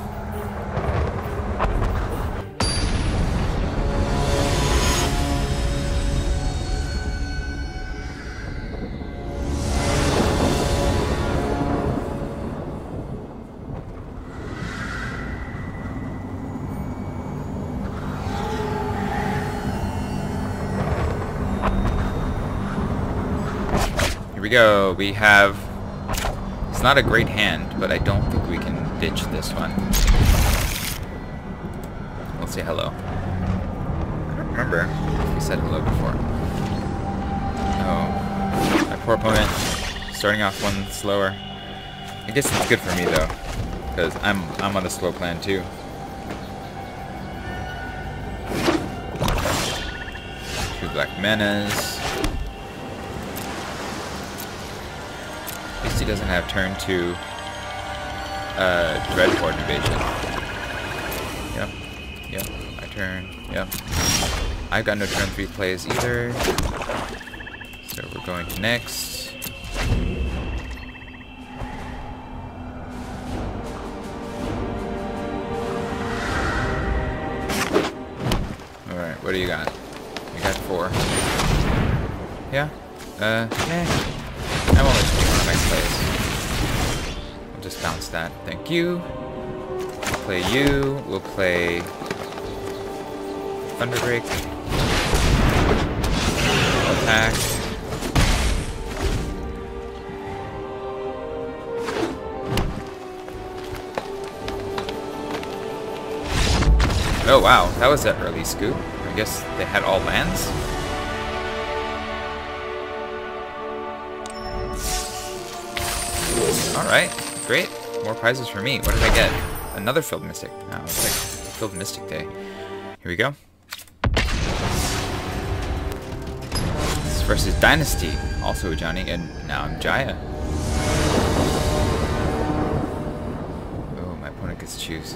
Go. We have, it's not a great hand, but I don't think we can ditch this one. We'll say hello. I don't remember if we said hello before. Oh, my poor opponent, starting off one slower. I guess it's good for me though, because I'm on a slow plan too. Two black manas. Doesn't have turn to Dreadhorde Invasion. Yep. Yep. My turn. Yep. I've got no turn 3 plays either. So we're going to next. Alright, what do you got? You got 4. Yeah? Yeah. I won't let you go on the next place. I'll just bounce that. Thank you. We'll play you. We'll play Thunderbreak. Attack. Oh wow, that was that early scoop. I guess they had all lands. Alright, great. More prizes for me. What did I get? Another Field Mystic. Oh, it's like Field Mystic Day. Here we go. This is versus Dynasty. Also Johnny, and now I'm Jaya. Oh, my opponent gets to choose.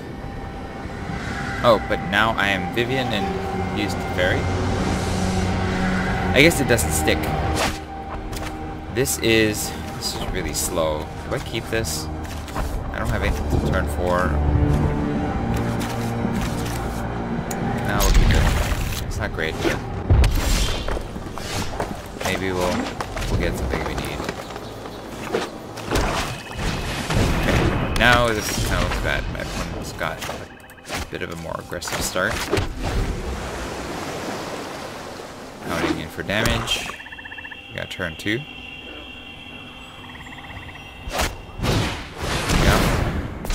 Oh, but now I am Vivian and used the Fairy. I guess it doesn't stick. This is really slow. Do I keep this? I don't have anything to turn for. No, we'll keep it. It's not great. Maybe we'll get something we need. Okay. Now this is kind of looks bad. My opponent's got a bit of a more aggressive start. Counting in for damage. We got turn 2.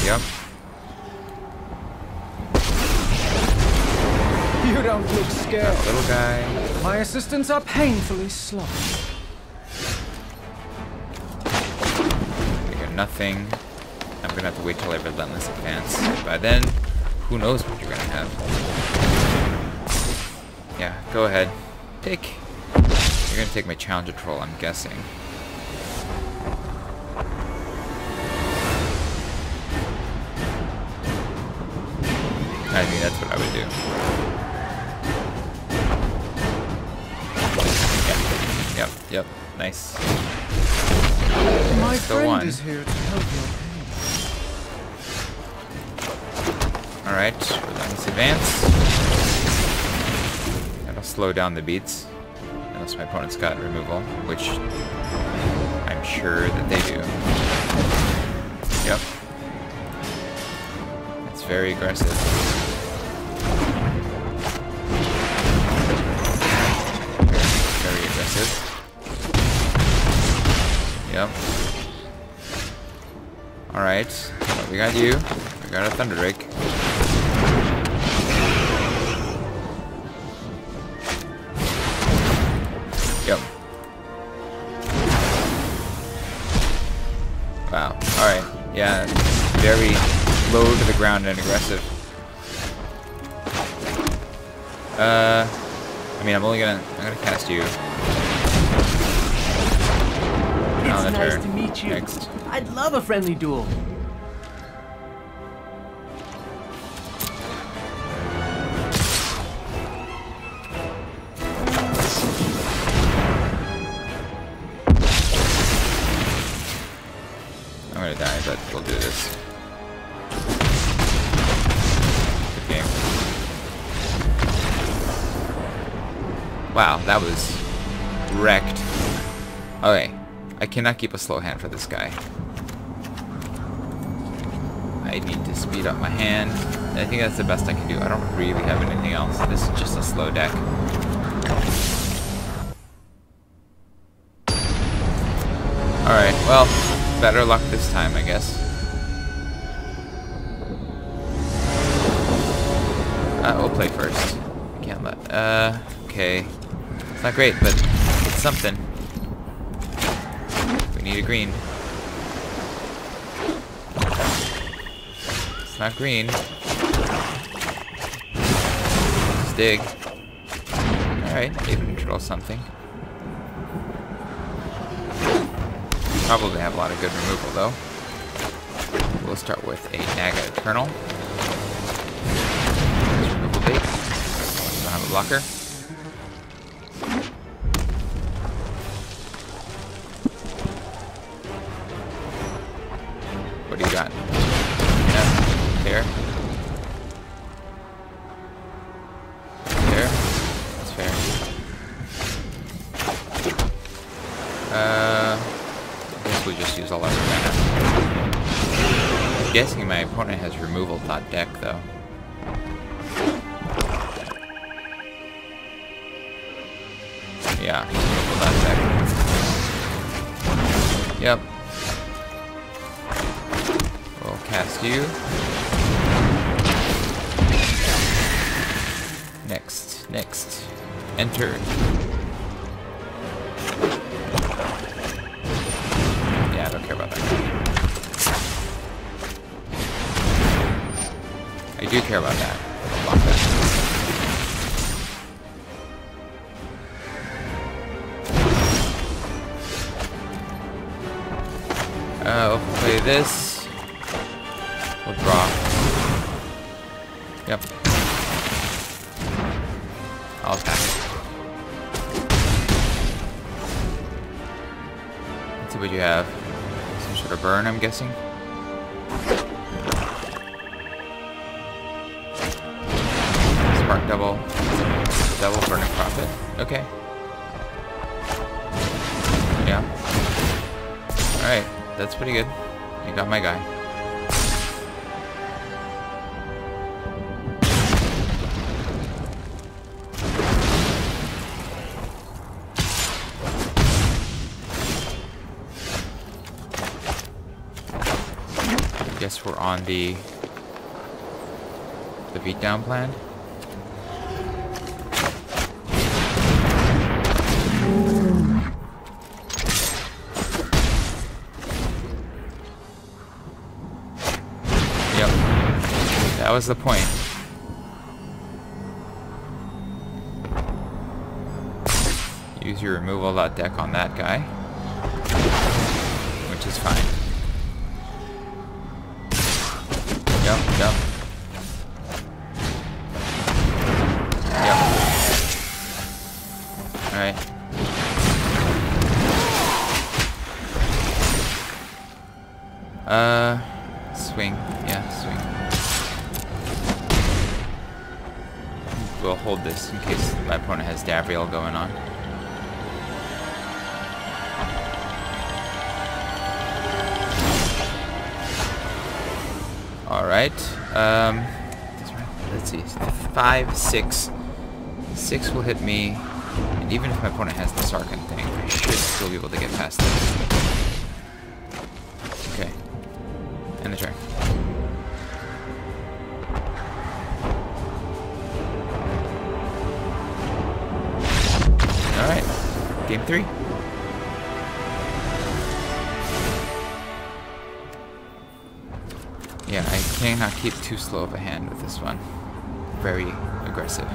Yep. You don't look scared, that little guy. My assistants are painfully slow. I got nothing. I'm gonna have to wait till I Relentless Advance. By then, who knows what you're gonna have. Yeah, go ahead. Take. You're gonna take my Challenger Troll, I'm guessing. I mean, that's what I would do. Yeah. Yep, nice. My friend is here to help you. Alright, Relentless Advance. That'll slow down the beats. Unless my opponent's got removal, which I'm sure that they do. Yep. It's very aggressive. Yep. Alright, so we got you. We got a Thunder Drake. Yep. Wow. Alright. Yeah. Very low to the ground and aggressive. I mean, I'm gonna cast you. It's nice to meet you. Next. I'd love a friendly duel. I'm gonna die, but we'll do this. Good game. Wow, that was wrecked. Okay. I cannot keep a slow hand for this guy. I need to speed up my hand. I think that's the best I can do. I don't really have anything else. This is just a slow deck. Alright, well, better luck this time, I guess. We'll play first. I can't let... okay. It's not great, but it's something. Need a green. It's not green. Let's dig. Alright, Aven Eternal something. Probably have a lot of good removal though. We'll start with a Naga Eternal. Nice removal bait. Don't have a blocker. Deck though. Yeah, that deck. Yep. We'll cast you. Next, next. Enter. Yeah, I don't care about that. I do care about that. I'll block that. We'll play this. We'll draw. Yep. I'll attack. Let's see what you have. Some sort of burn, I'm guessing. Double burning profit. Okay. Yeah. Alright, that's pretty good. You got my guy. I guess we're on the beatdown plan. That was the point. Use your removal deck on that guy, which is fine. Yep, yep. Yep. Alright. Swing. Yeah, swing. We'll hold this in case my opponent has Davriel going on. Alright. Let's see. 5, 6. 6 will hit me. And even if my opponent has the Sarkhan thing, I should still be able to get past this. Okay. End the turn. Game 3. Yeah, I cannot keep too slow of a hand with this one. Very aggressive.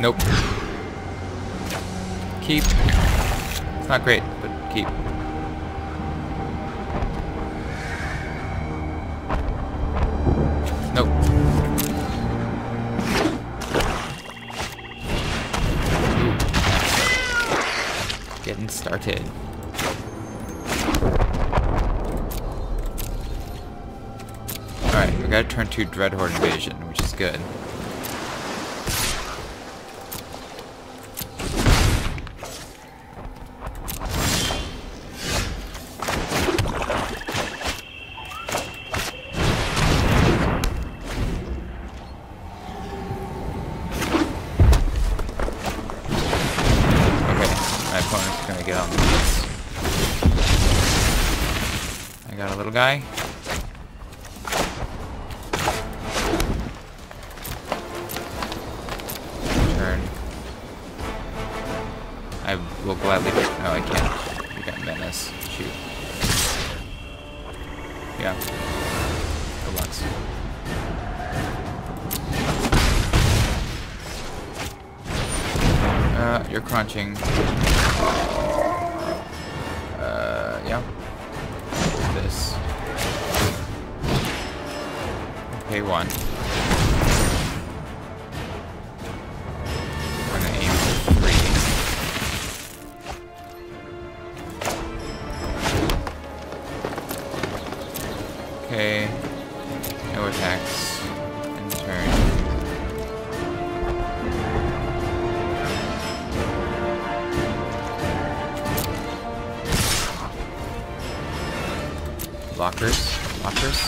Nope. Keep. It's not great, but keep. Nope. Ooh. Getting started. Alright, we gotta turn to Dreadhorde Invasion, which is good. Guy. Turn. I will gladly. No, I can't. You got menace. Shoot. Yeah. Good luck. You're crunching. Yeah. This. Okay, one. We're gonna aim for three. Okay. No attacks. In turn. Blockers. Blockers.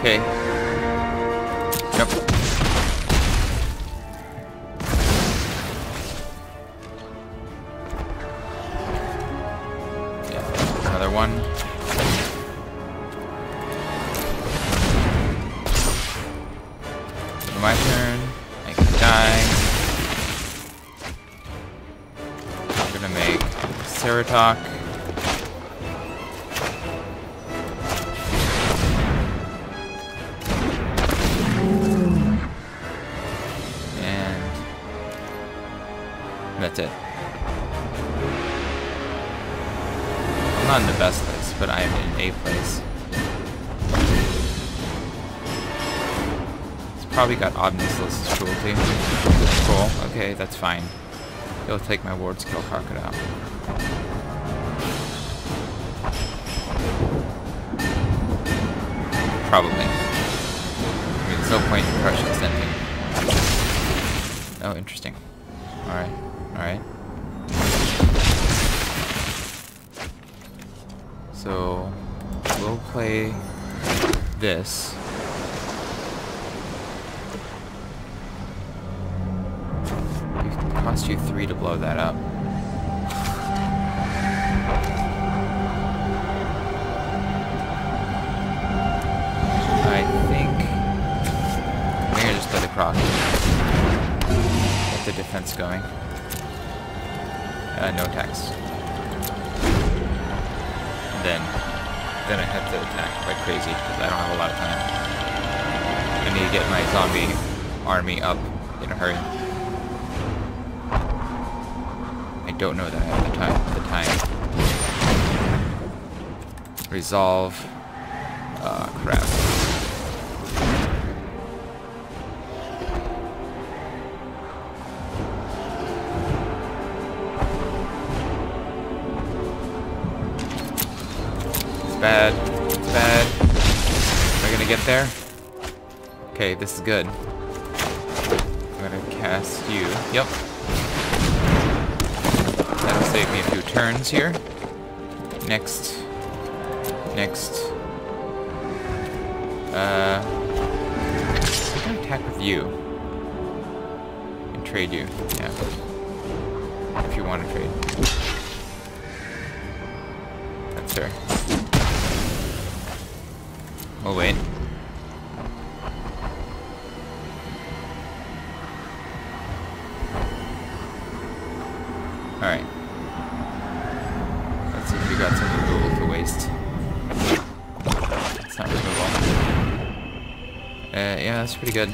Okay. Yep. Yeah, another one. My turn. I can die. I'm gonna make Ceratok. That's it. I'm not in the best place, but I am in a place. It's probably got Omnisless Cruelty. Cool, okay, that's fine. It'll take my Wardscale Crocodile. Probably. I mean, there's no point in crush extending. Oh, interesting. Alright. Alright. So we'll play this. It cost you 3 to blow that up. I think I'll just play the croc. Get the defense going. No attacks. And then I have to attack like crazy because I don't have a lot of time. I need to get my zombie army up in a hurry. I don't know that I have the time. Resolve. Crap. Bad. Bad. Am I gonna get there? Okay, this is good. I'm gonna cast you. Yep. That'll save me a few turns here. Next. Next. I'm gonna attack with you. And trade you. Yeah. If you want to trade. That's her. Oh wait. Alright. Let's see if we got some removal to waste. It's not removable. Yeah, that's pretty good.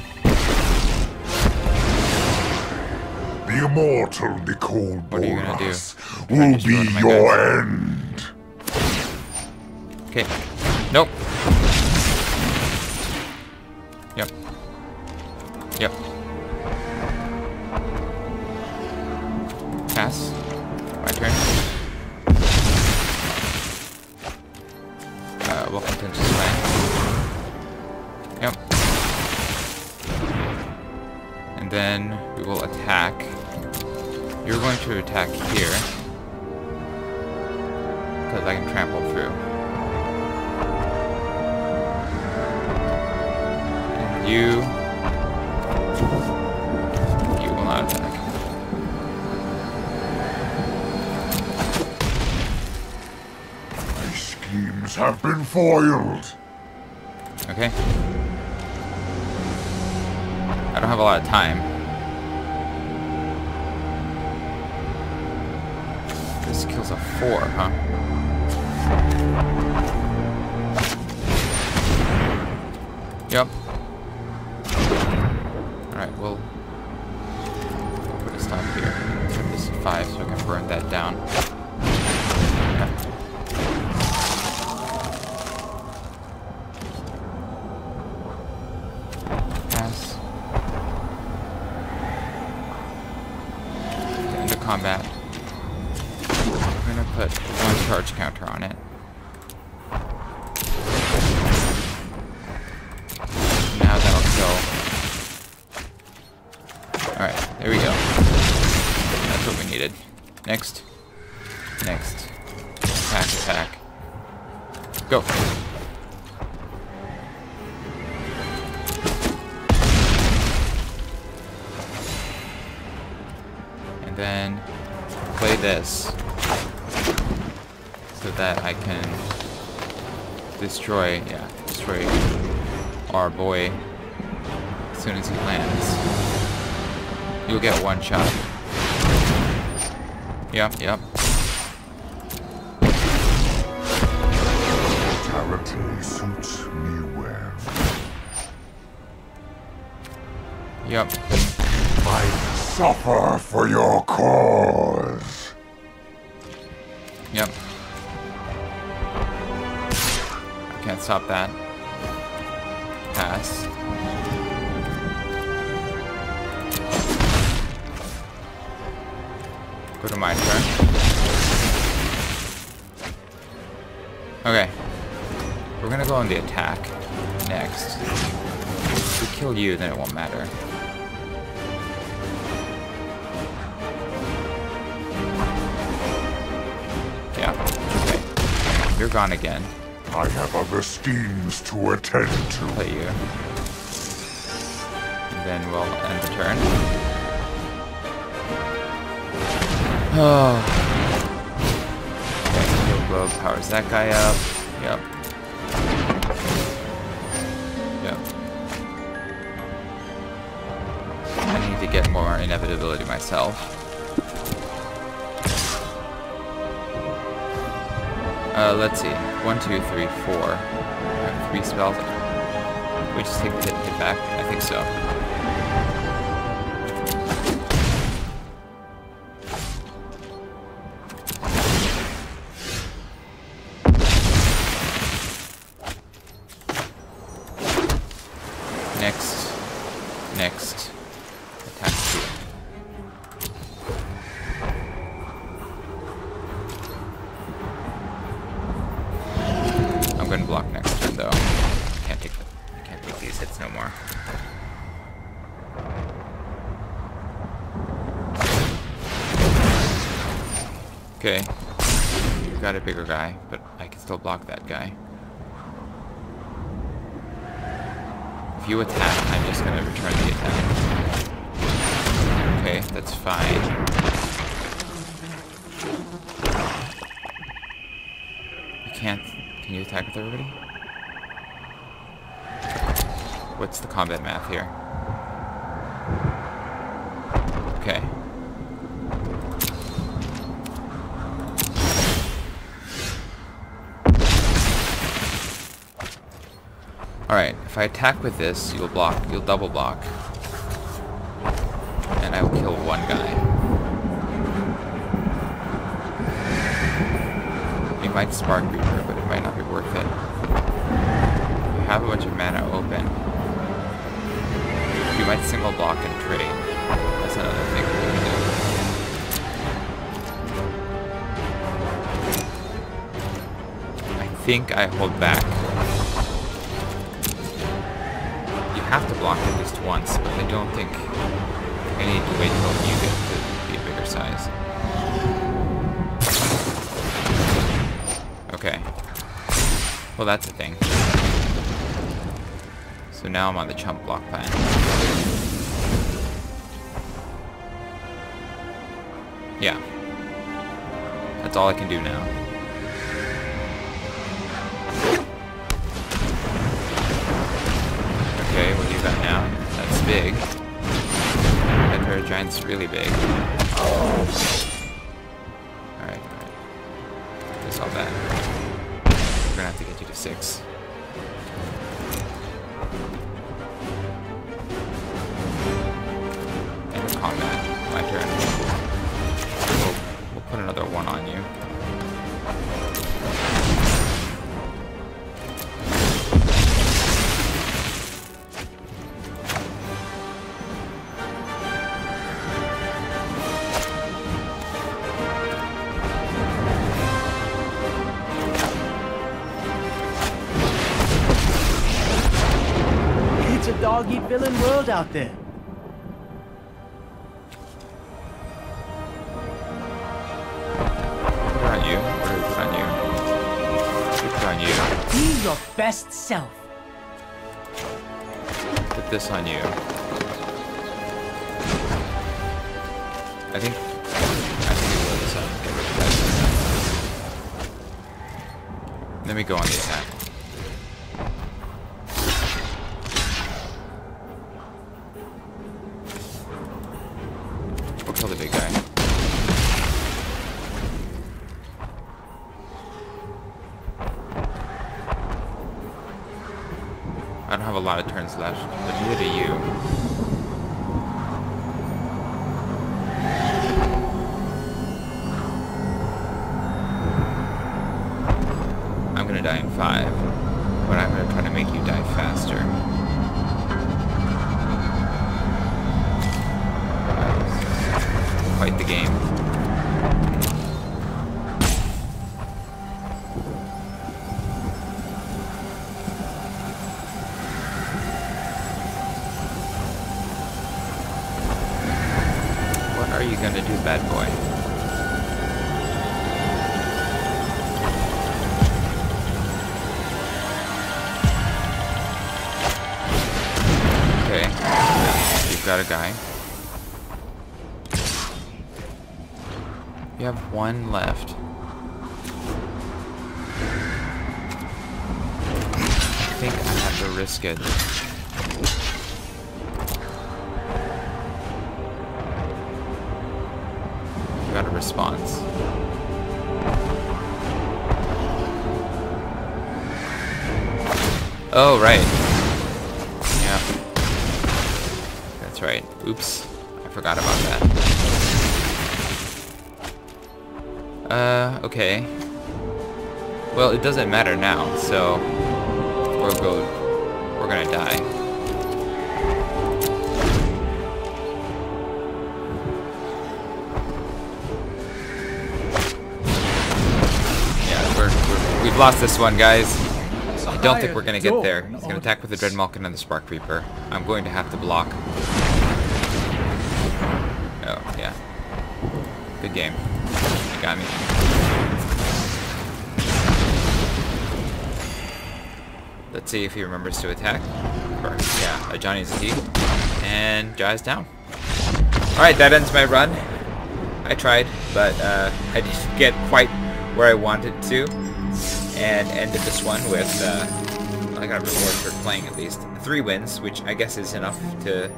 The immortal Nicol Bolas will be your end. Okay. Nope. Yep. Yep. Pass. My turn. Well, Contentious Plan. Yep. And then we will attack. You're going to attack here, because I can trample through. And you will not attack. My schemes have been foiled. Okay. I don't have a lot of time. This kills a 4, huh? Yep. Alright, we'll put a stop here. Turn this to 5 so I can burn that down. Yeah. Pass. Into combat. Put one charge counter on it. Now that'll kill. Alright, there we go. That's what we needed. Next. Next. Attack, attack. Go. And then play this, so that I can destroy our boy as soon as he lands. You'll get one shot. Yep, yep. Mortality suits me well. Yep. I suffer for your cause. Yep. Can't stop that. Pass. Go to my turn. Okay. We're gonna go on the attack next. If we kill you, then it won't matter. Yeah. Okay. You're gone again. I have other schemes to attend to. Play you. And then we'll end the turn. Oh. Okay, Steel Globe powers that guy up. Yep. Yep. I need to get more inevitability myself. Let's see. 1, 2, 3, 4. I have 3 spells. We just take the hit back? I think so. Next. Next. Attack 2. block next turn, though. I can't take these hits no more. Okay. You've got a bigger guy, but I can still block that guy. If you attack, I'm just going to return the attack. Okay, that's fine. You can't... Can you attack with everybody? What's the combat math here? Okay. Alright, if I attack with this, you'll block, you'll double block. And I will kill one guy. You might Spark Reaper, but it might not be worth it. You have a bunch of mana open. You might single block and trade. That's another thing we can do. I think I hold back. Have to block at least once, but I don't think I need to wait till you get to be a bigger size. Okay. Well, that's a thing. So now I'm on the chump block plan. Yeah. That's all I can do now. Okay, what do you got now? That's big. That Terror Giant's really big. Alright, alright. Just all that. We're gonna have to get you to 6. And combat. My turn. We'll put another 1 on you. Dog-eat villain world out there. What on you? What on you? What on you? Be your best self. Put this on you. I think we blow this up. Get rid of that. Let me go on the attack. Kill the big guy. I don't have a lot of turns left, but neither do you. I'm gonna die in 5, but I'm gonna try to make you die faster. Fight the game. What are you gonna do, bad boy? Okay, you've got a guy. You have 1 left. I think I have to risk it. You got a response. Oh, right. Yeah. That's right. Oops. I forgot about that. Okay. Well, it doesn't matter now, so we're gonna die. Yeah, we've lost this one, guys. I don't think we're going to get there. He's going to attack with the Dreadmalkin and the Spark Reaper. I'm going to have to block. Oh, yeah. Good game. You got me. Let's see if he remembers to attack. Or, yeah, Johnny's a key. And Jai's down. Alright, that ends my run. I tried, but I didn't get quite where I wanted to. And ended this one with, I got a reward for playing at least 3 wins, which I guess is enough to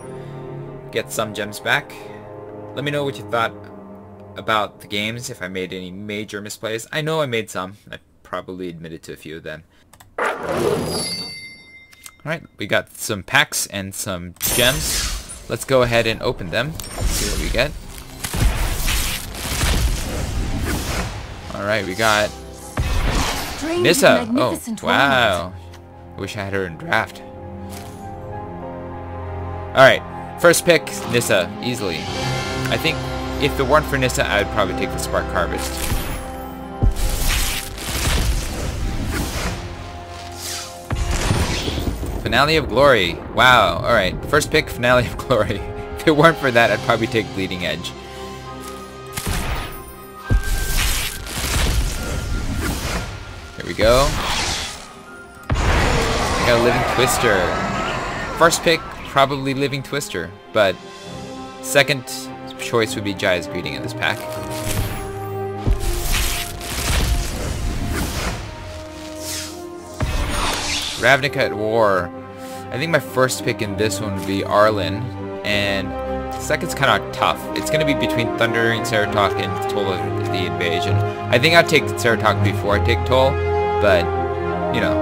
get some gems back. Let me know what you thought about the games, if I made any major misplays. I know I made some. I probably admitted to a few of them. Alright, we got some packs and some gems. Let's go ahead and open them, see what we get. Alright, we got Nissa! Oh, wow. I wish I had her in draft. Alright, first pick, Nissa, easily. I think if it weren't for Nissa, I would probably take the Spark Harvest. Finale of Glory. Wow, alright. First pick, Finale of Glory. If it weren't for that, I'd probably take Bleeding Edge. We go. I got a Living Twister. First pick, probably Living Twister, but second choice would be Jai's Greeting in this pack. Ravnica at War. I think my first pick in this one would be Arlen, and second's kind of tough. It's going to be between Thundering Sabretooth and Toll of the Invasion. I think I'd take Sabretooth before I take Toll. But, you know,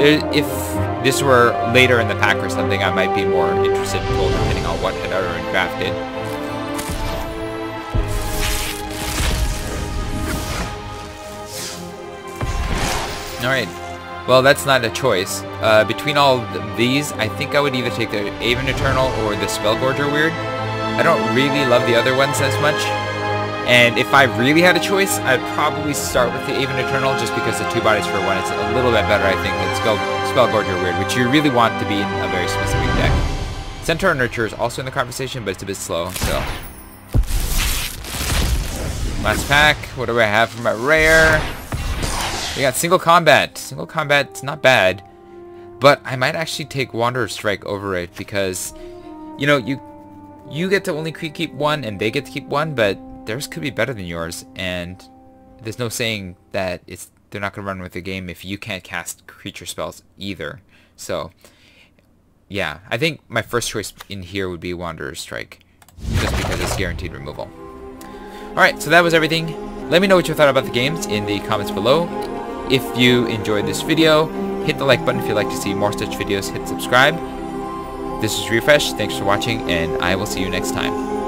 if this were later in the pack or something, I might be more interested in Toll, depending on what had already drafted. Alright, well that's not a choice. Between all of these, I think I would either take the Aven Eternal or the Spellgorger Weird. I don't really love the other ones as much. And if I really had a choice, I'd probably start with the Aven Eternal just because the 2 bodies for 1 is a little bit better, I think, than Spellgorger Weird, which you really want to be in a very specific deck. Centaur Nurturer is also in the conversation, but it's a bit slow, so. Last pack, what do I have for my rare? We got Single Combat. Single Combat's not bad, but I might actually take Wanderer's Strike over it because, you know, you get to only keep 1 and they get to keep 1, but theirs could be better than yours, and there's no saying that they're not going to run with the game if you can't cast creature spells either. So, yeah, I think my first choice in here would be Wanderer's Strike, just because it's guaranteed removal. Alright, so that was everything. Let me know what you thought about the games in the comments below. If you enjoyed this video, hit the like button if you'd like to see more such videos, hit subscribe. This is Refresh, thanks for watching, and I will see you next time.